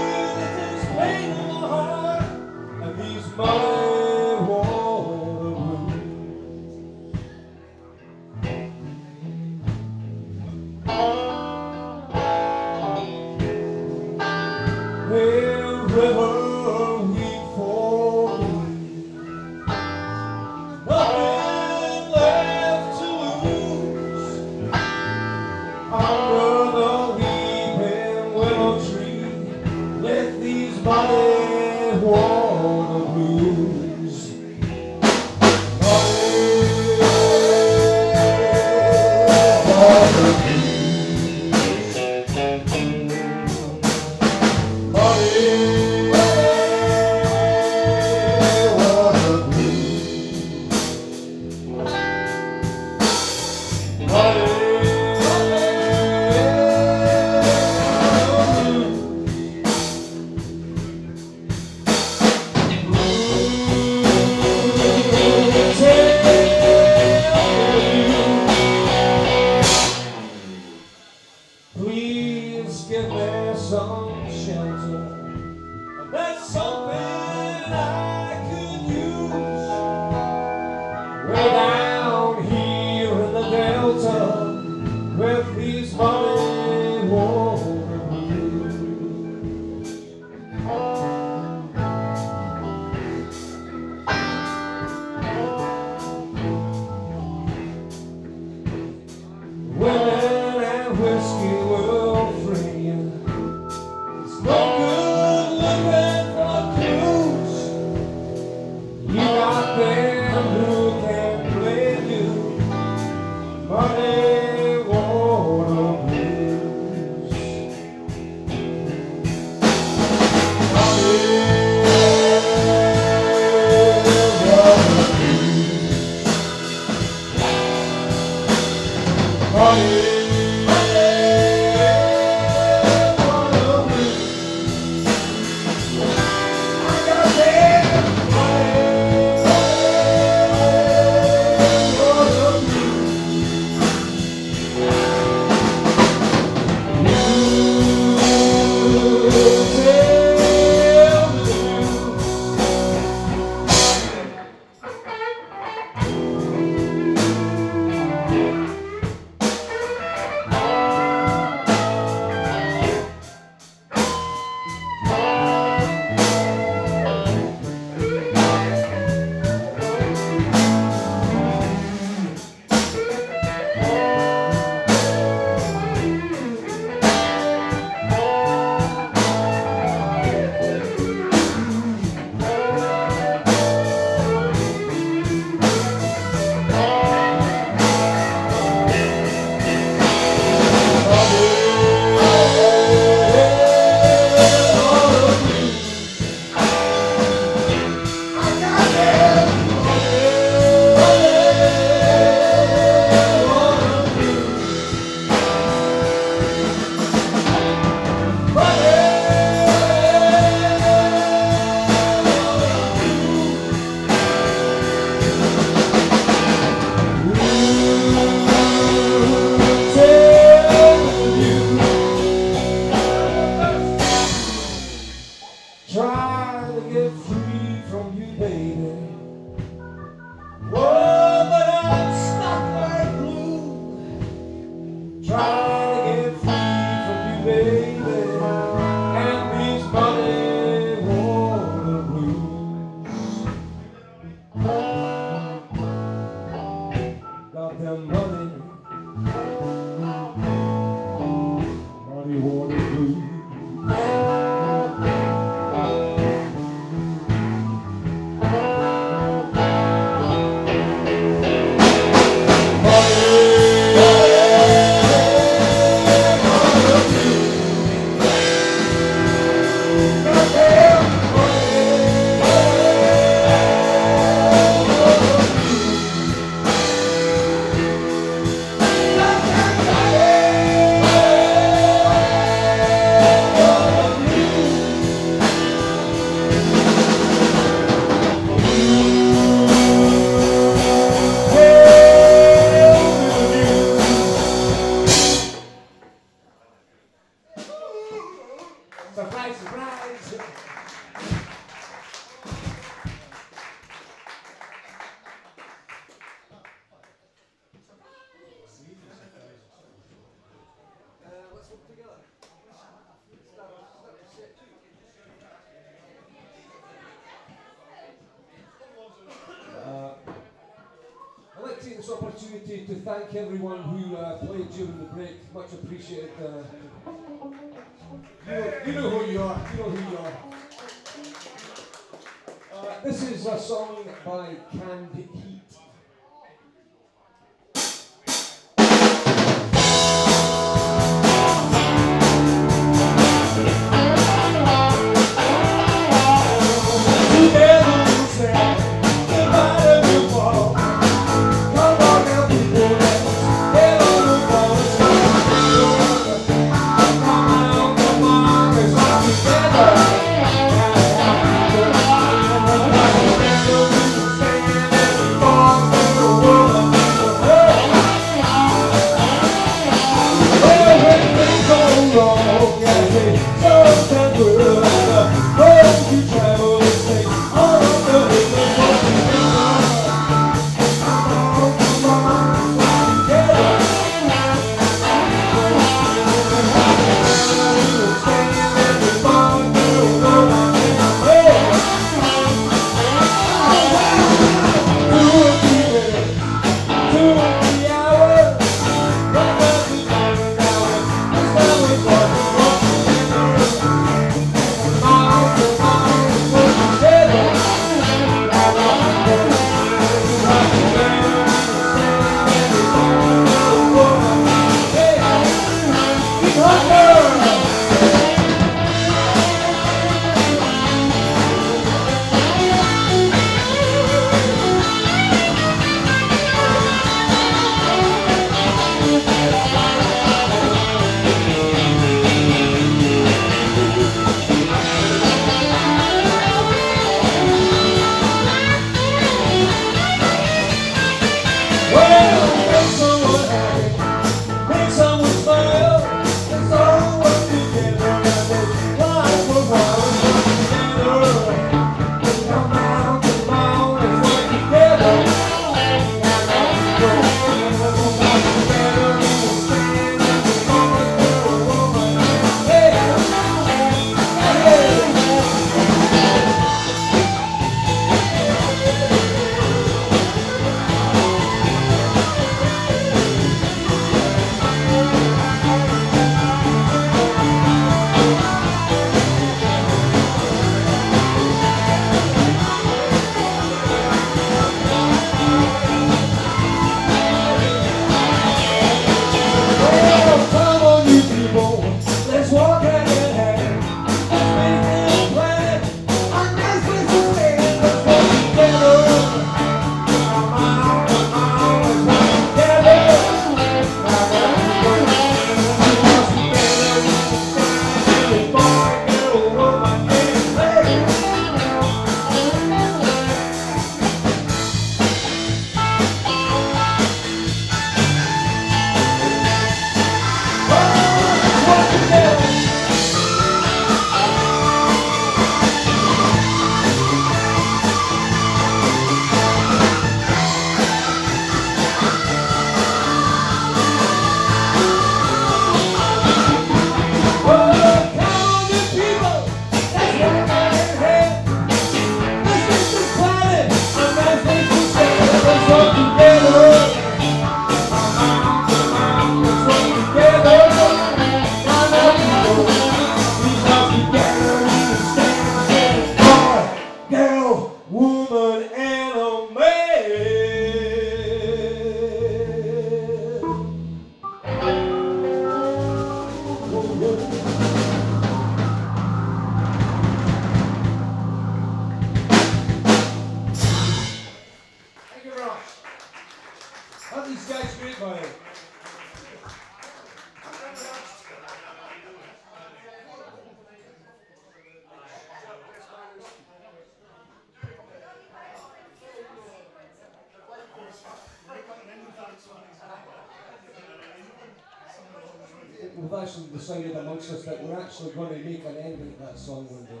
we've actually decided amongst us that we're actually going to make an ending to that song one day.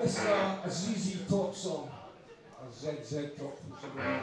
This is a ZZ Top song, a ZZ Top from somewhere.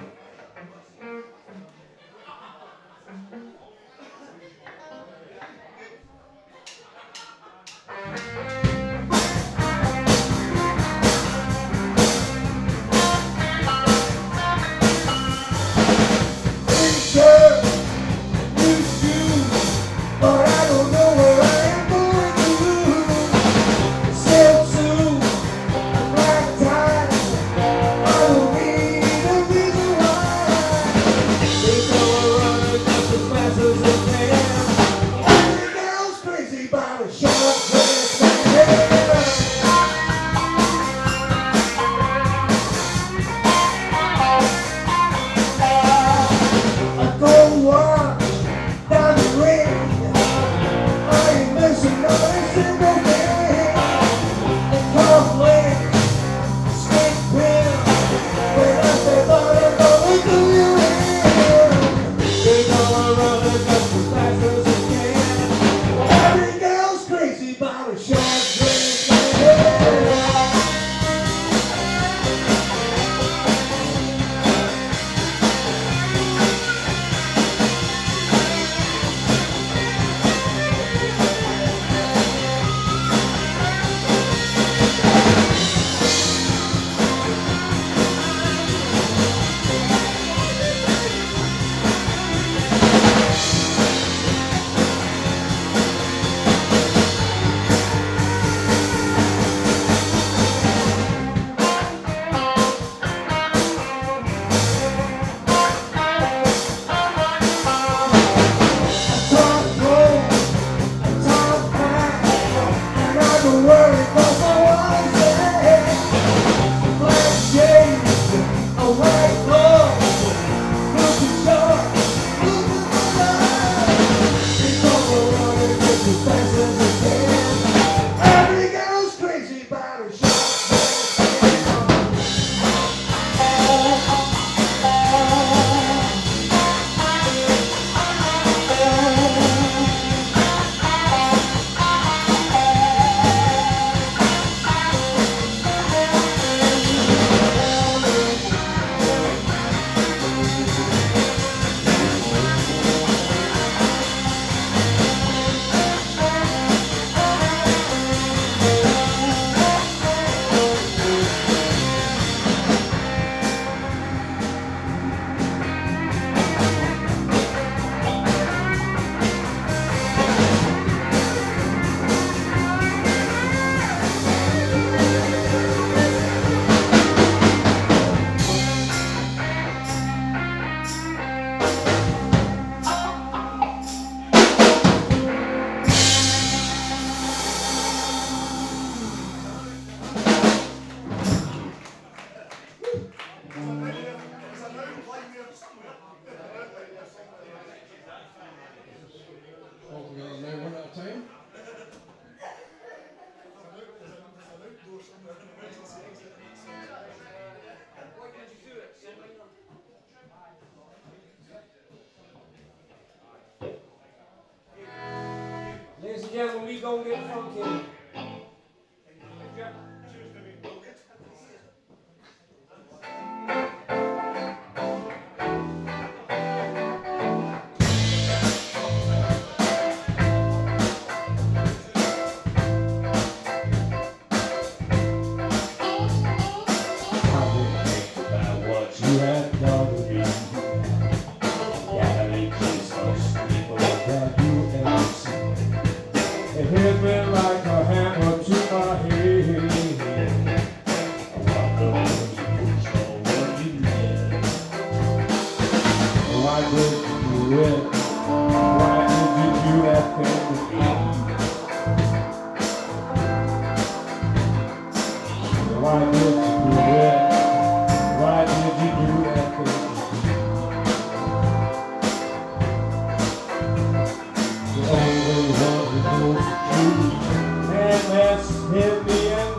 Hit me up.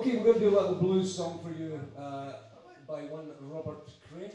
Okay, we're going to do a little blues song for you by one Robert Cray.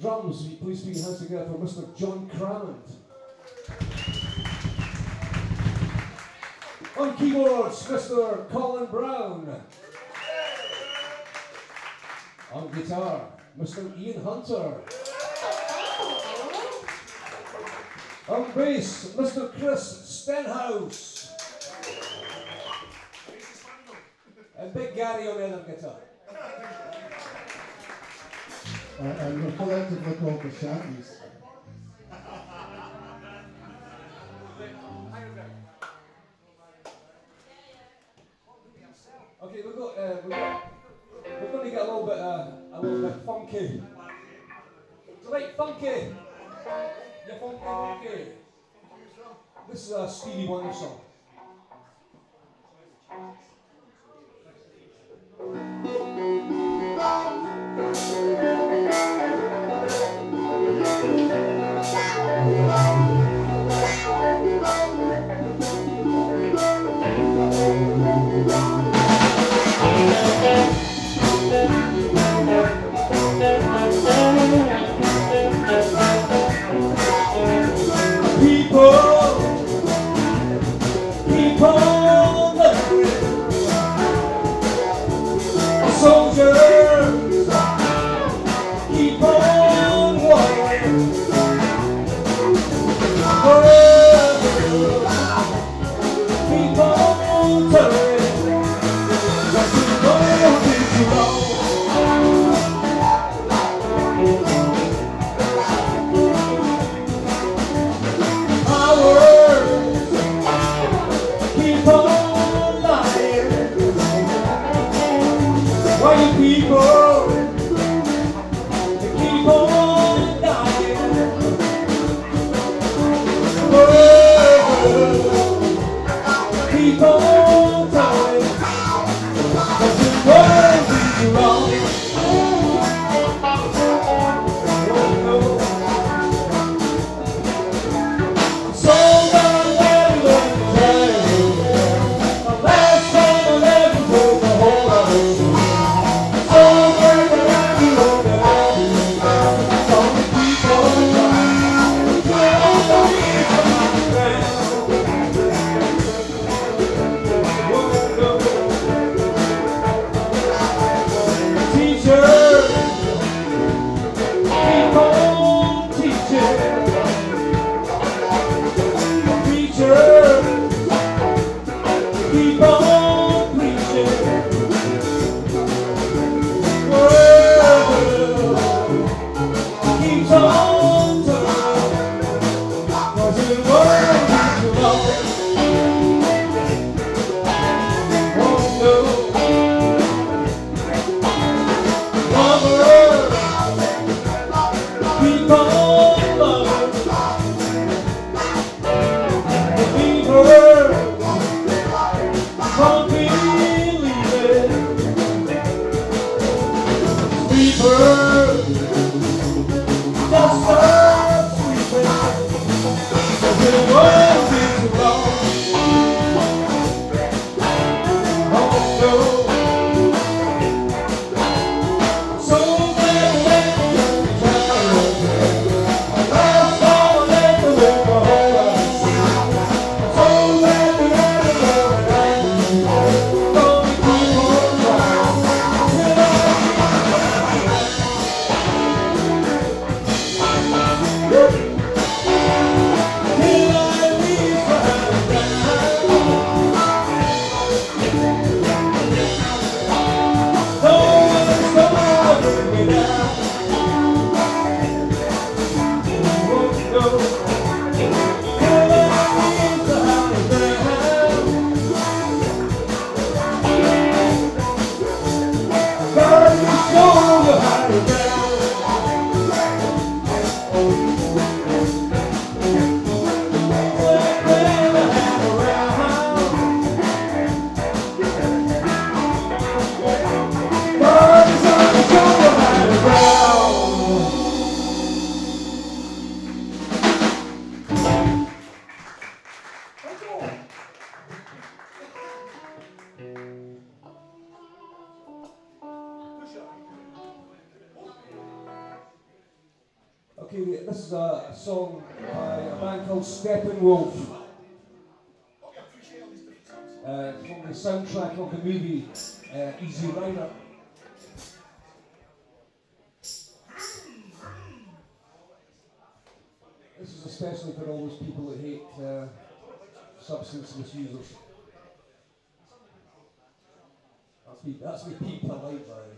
Drums, please put your hands together for Mr. John Crammond. On keyboards, Mr. Colin Brown. On guitar, Mr. Ian Hunter. On bass, Mr. Chris Stenhouse. And Big Gary on the other guitar. And we're collectively called the Shanties. Okay, we're going to get a little bit funky. Right, funky. You're funky, funky. This is a Stevie Wonder song. Song by a band called Steppenwolf. from the soundtrack of the movie Easy Rider. This is especially for all those people that hate substance misusers. That's me being polite, by the way.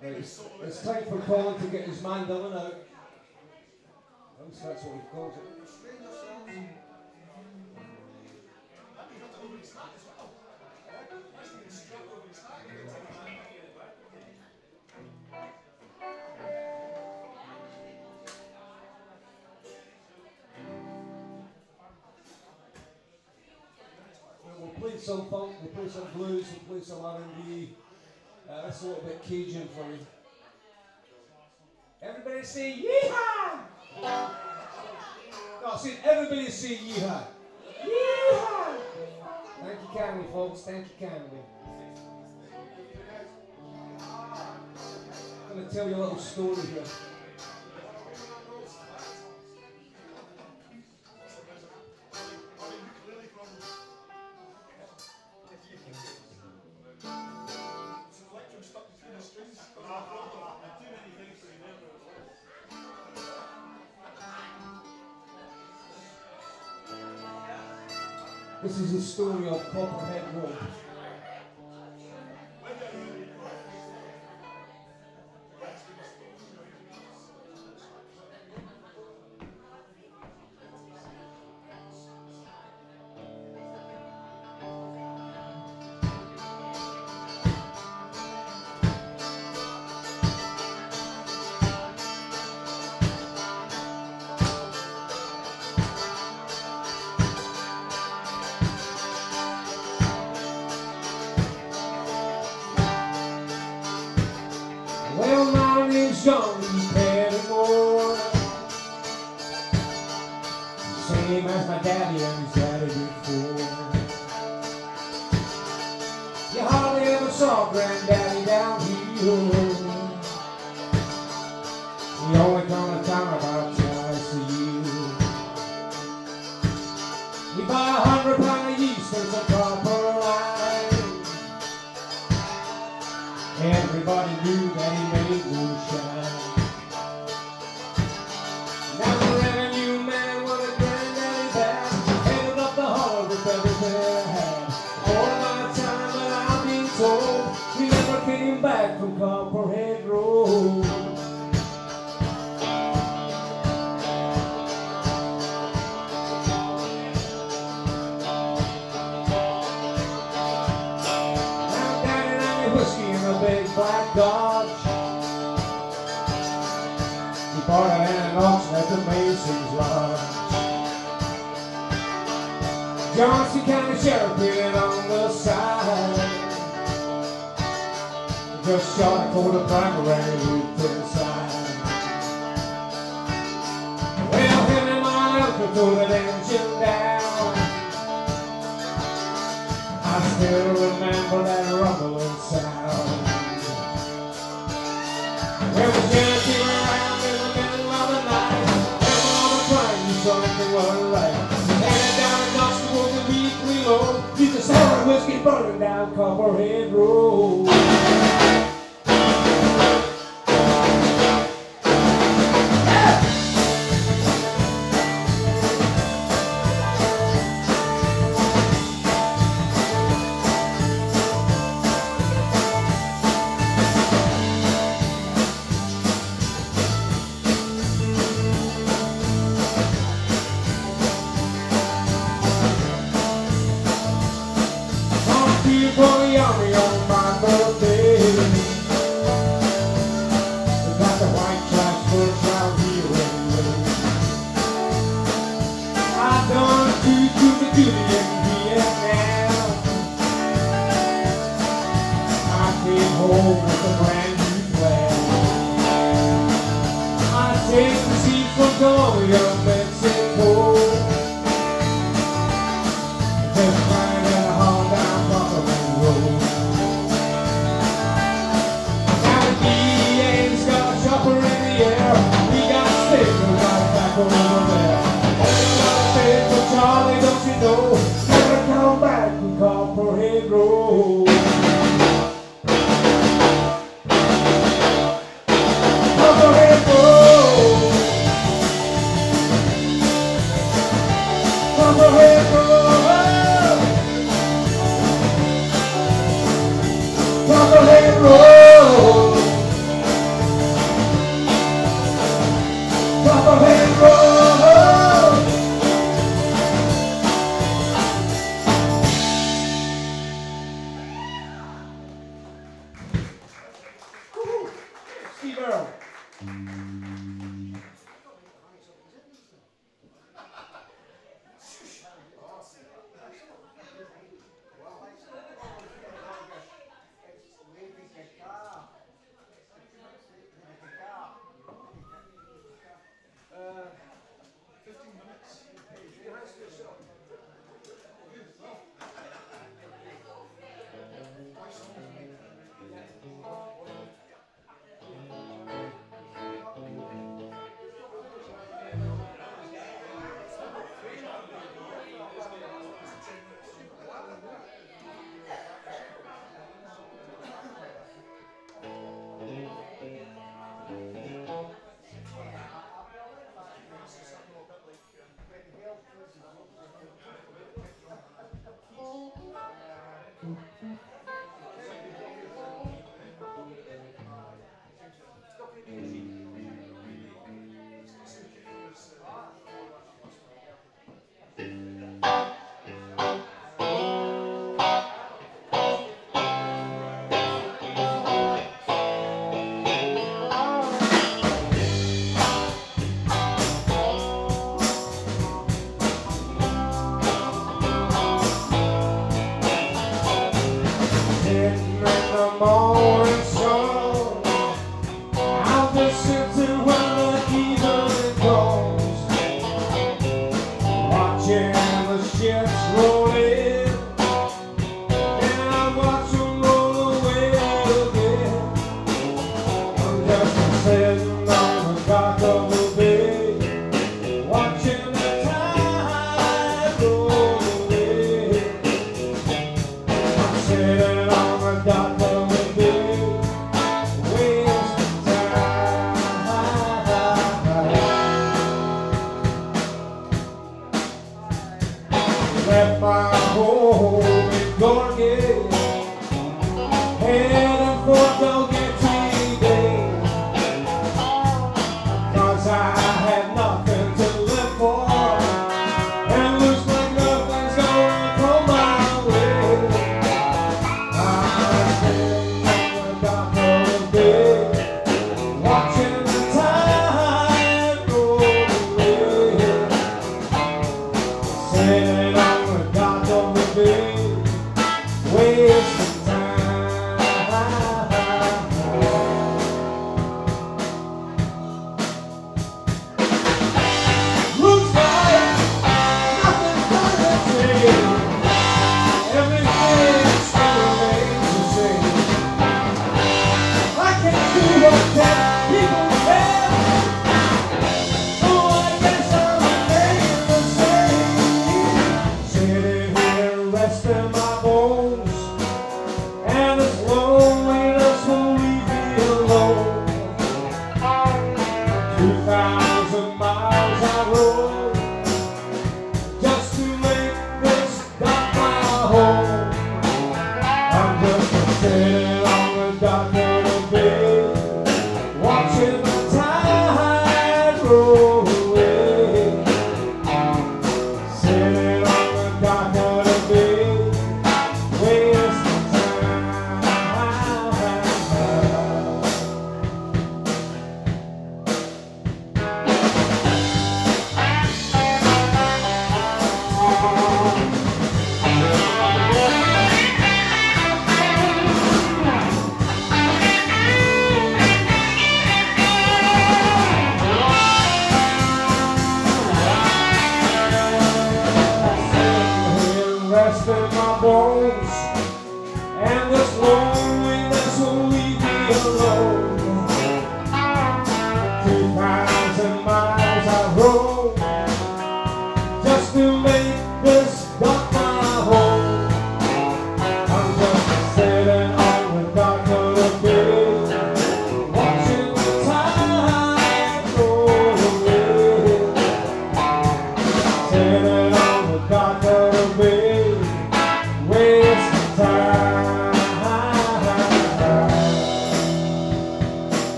It's time for Colin to get his mandolin out. At least that's what he calls it. We'll play some funk, we'll play some blues, we'll play some R&B. That's a little bit Cajun for you. Everybody say yee-haw! No, see, everybody say yee-haw! Yee-haw! Thank you kindly, folks. Thank you kindly. I'm going to tell you a little story here. This is the story of Copperhead Road. Well, the army on my Girl. People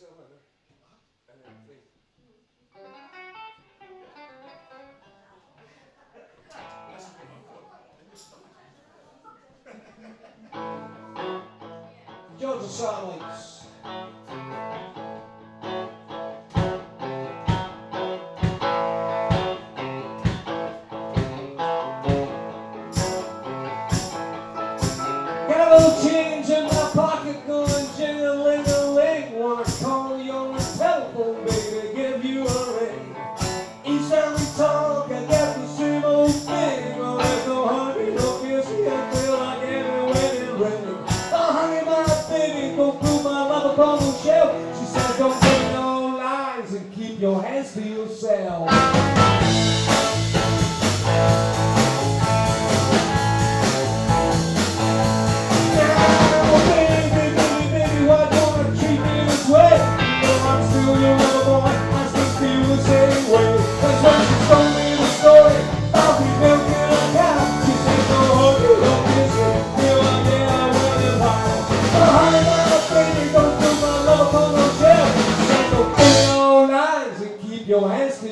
cell leather. And then please. That's what I'm going to do. George and Silence. Your hands to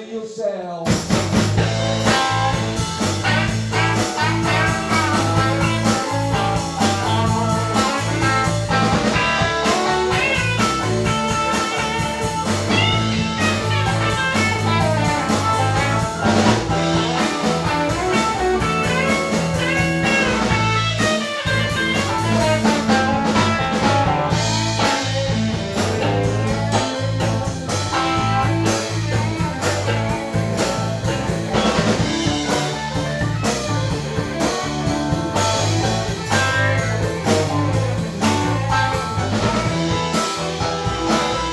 yourself.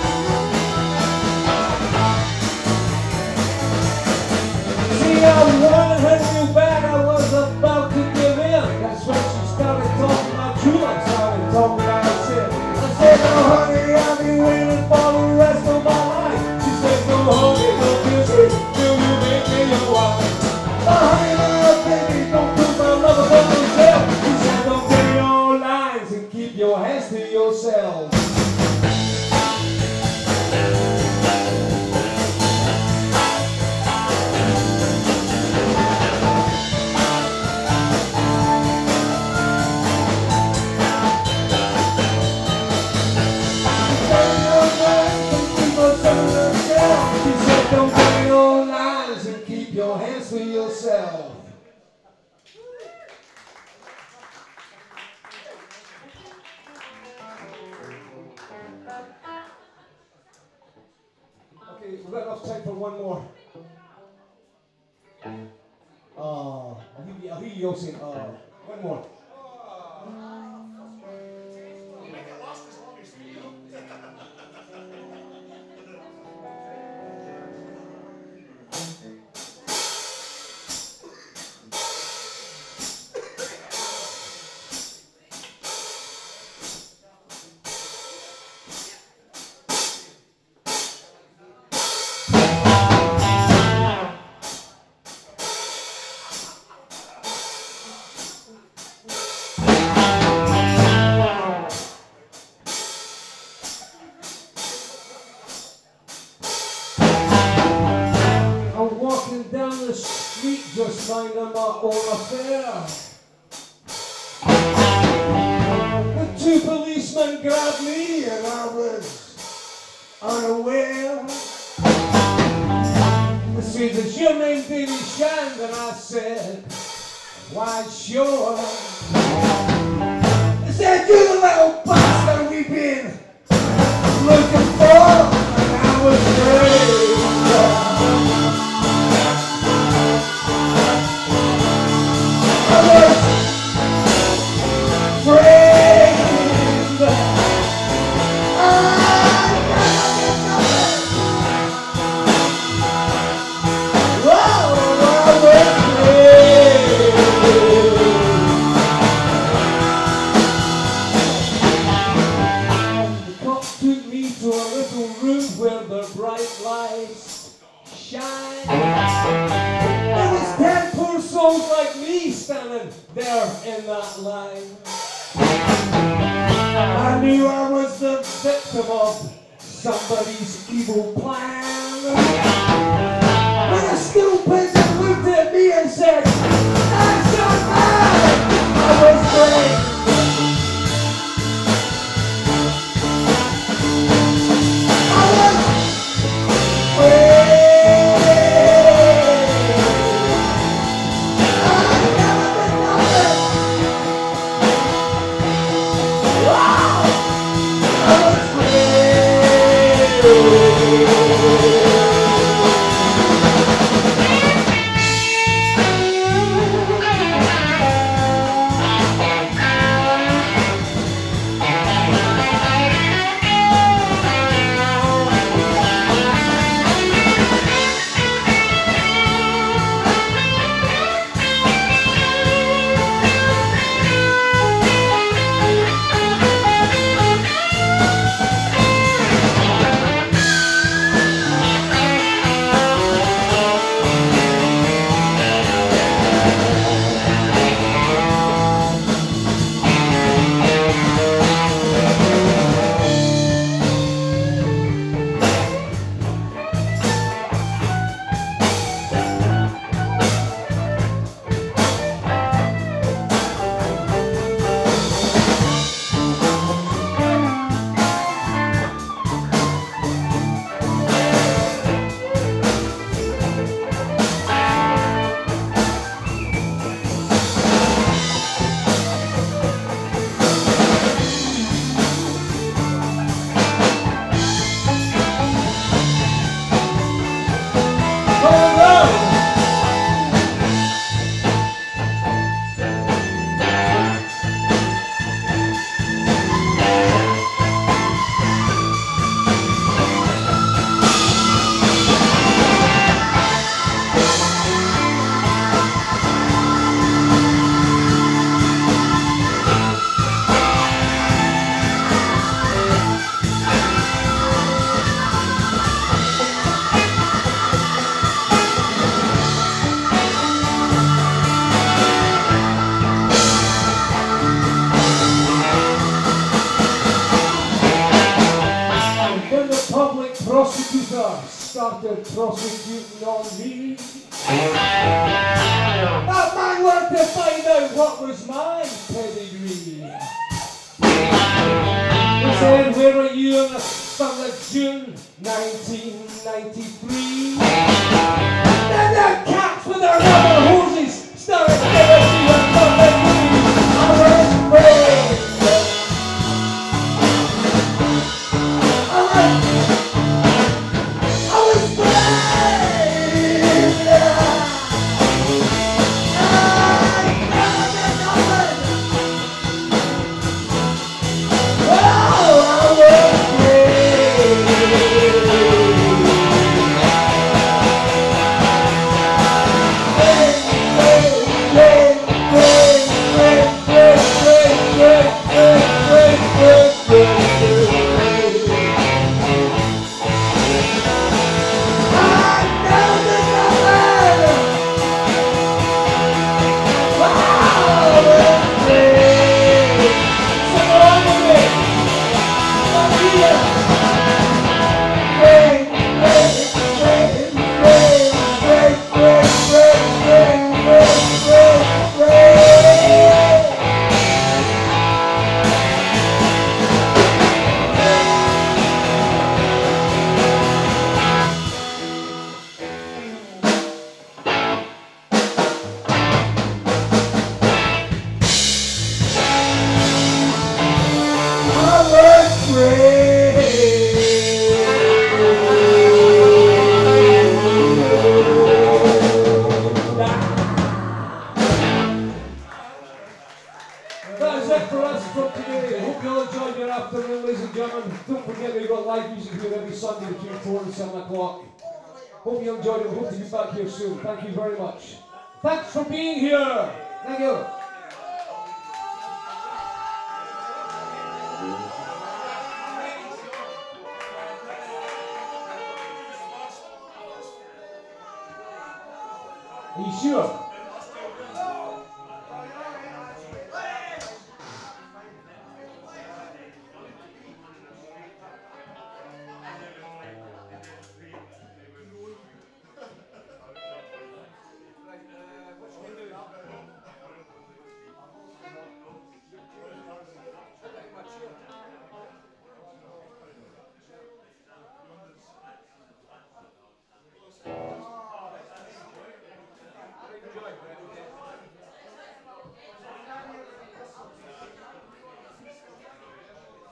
somebody's evil plan. When a stupid looked at me and said, "That's your man," I was ready. Prosecuting on me. That man worked to find out what was my pedigree. He said, "Where are you on the summer of June 1993? Then the cats with their rubber hoses started giving me a rubber hose. I was afraid.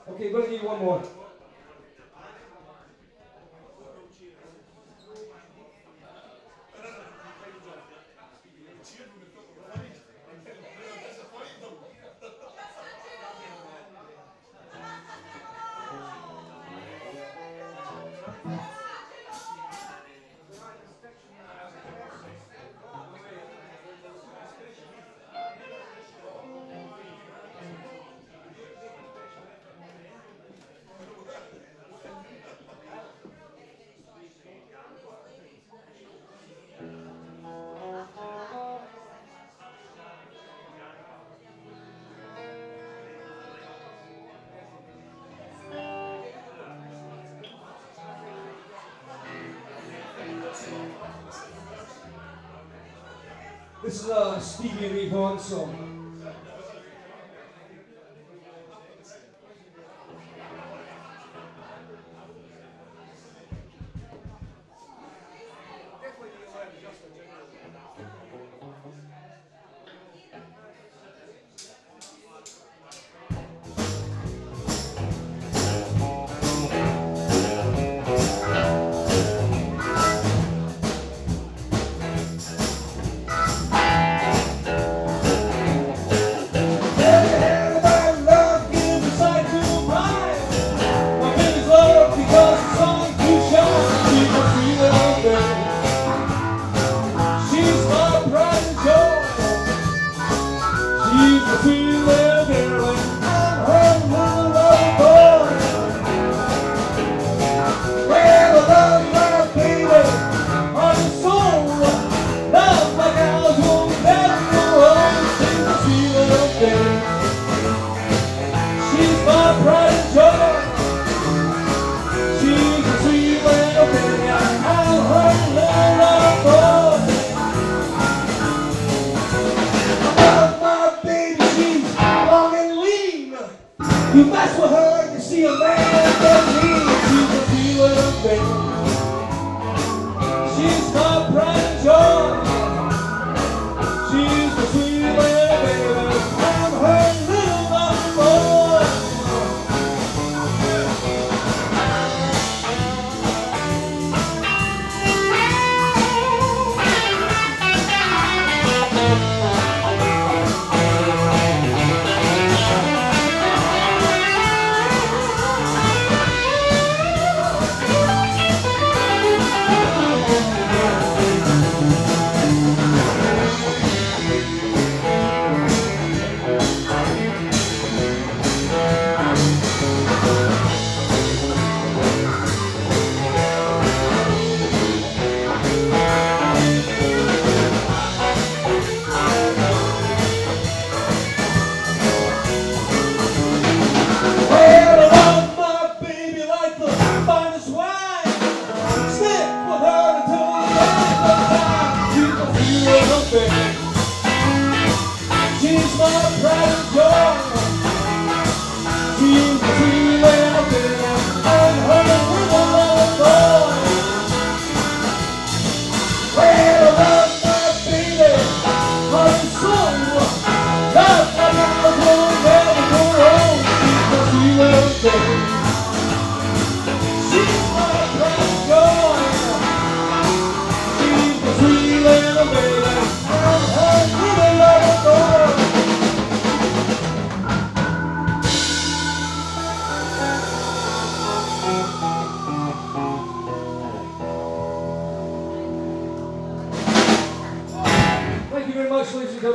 Okay, we're going to need one more. This is a Stevie Ray Vaughan song.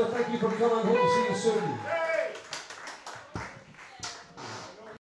Thank you for coming. Hope to see you soon.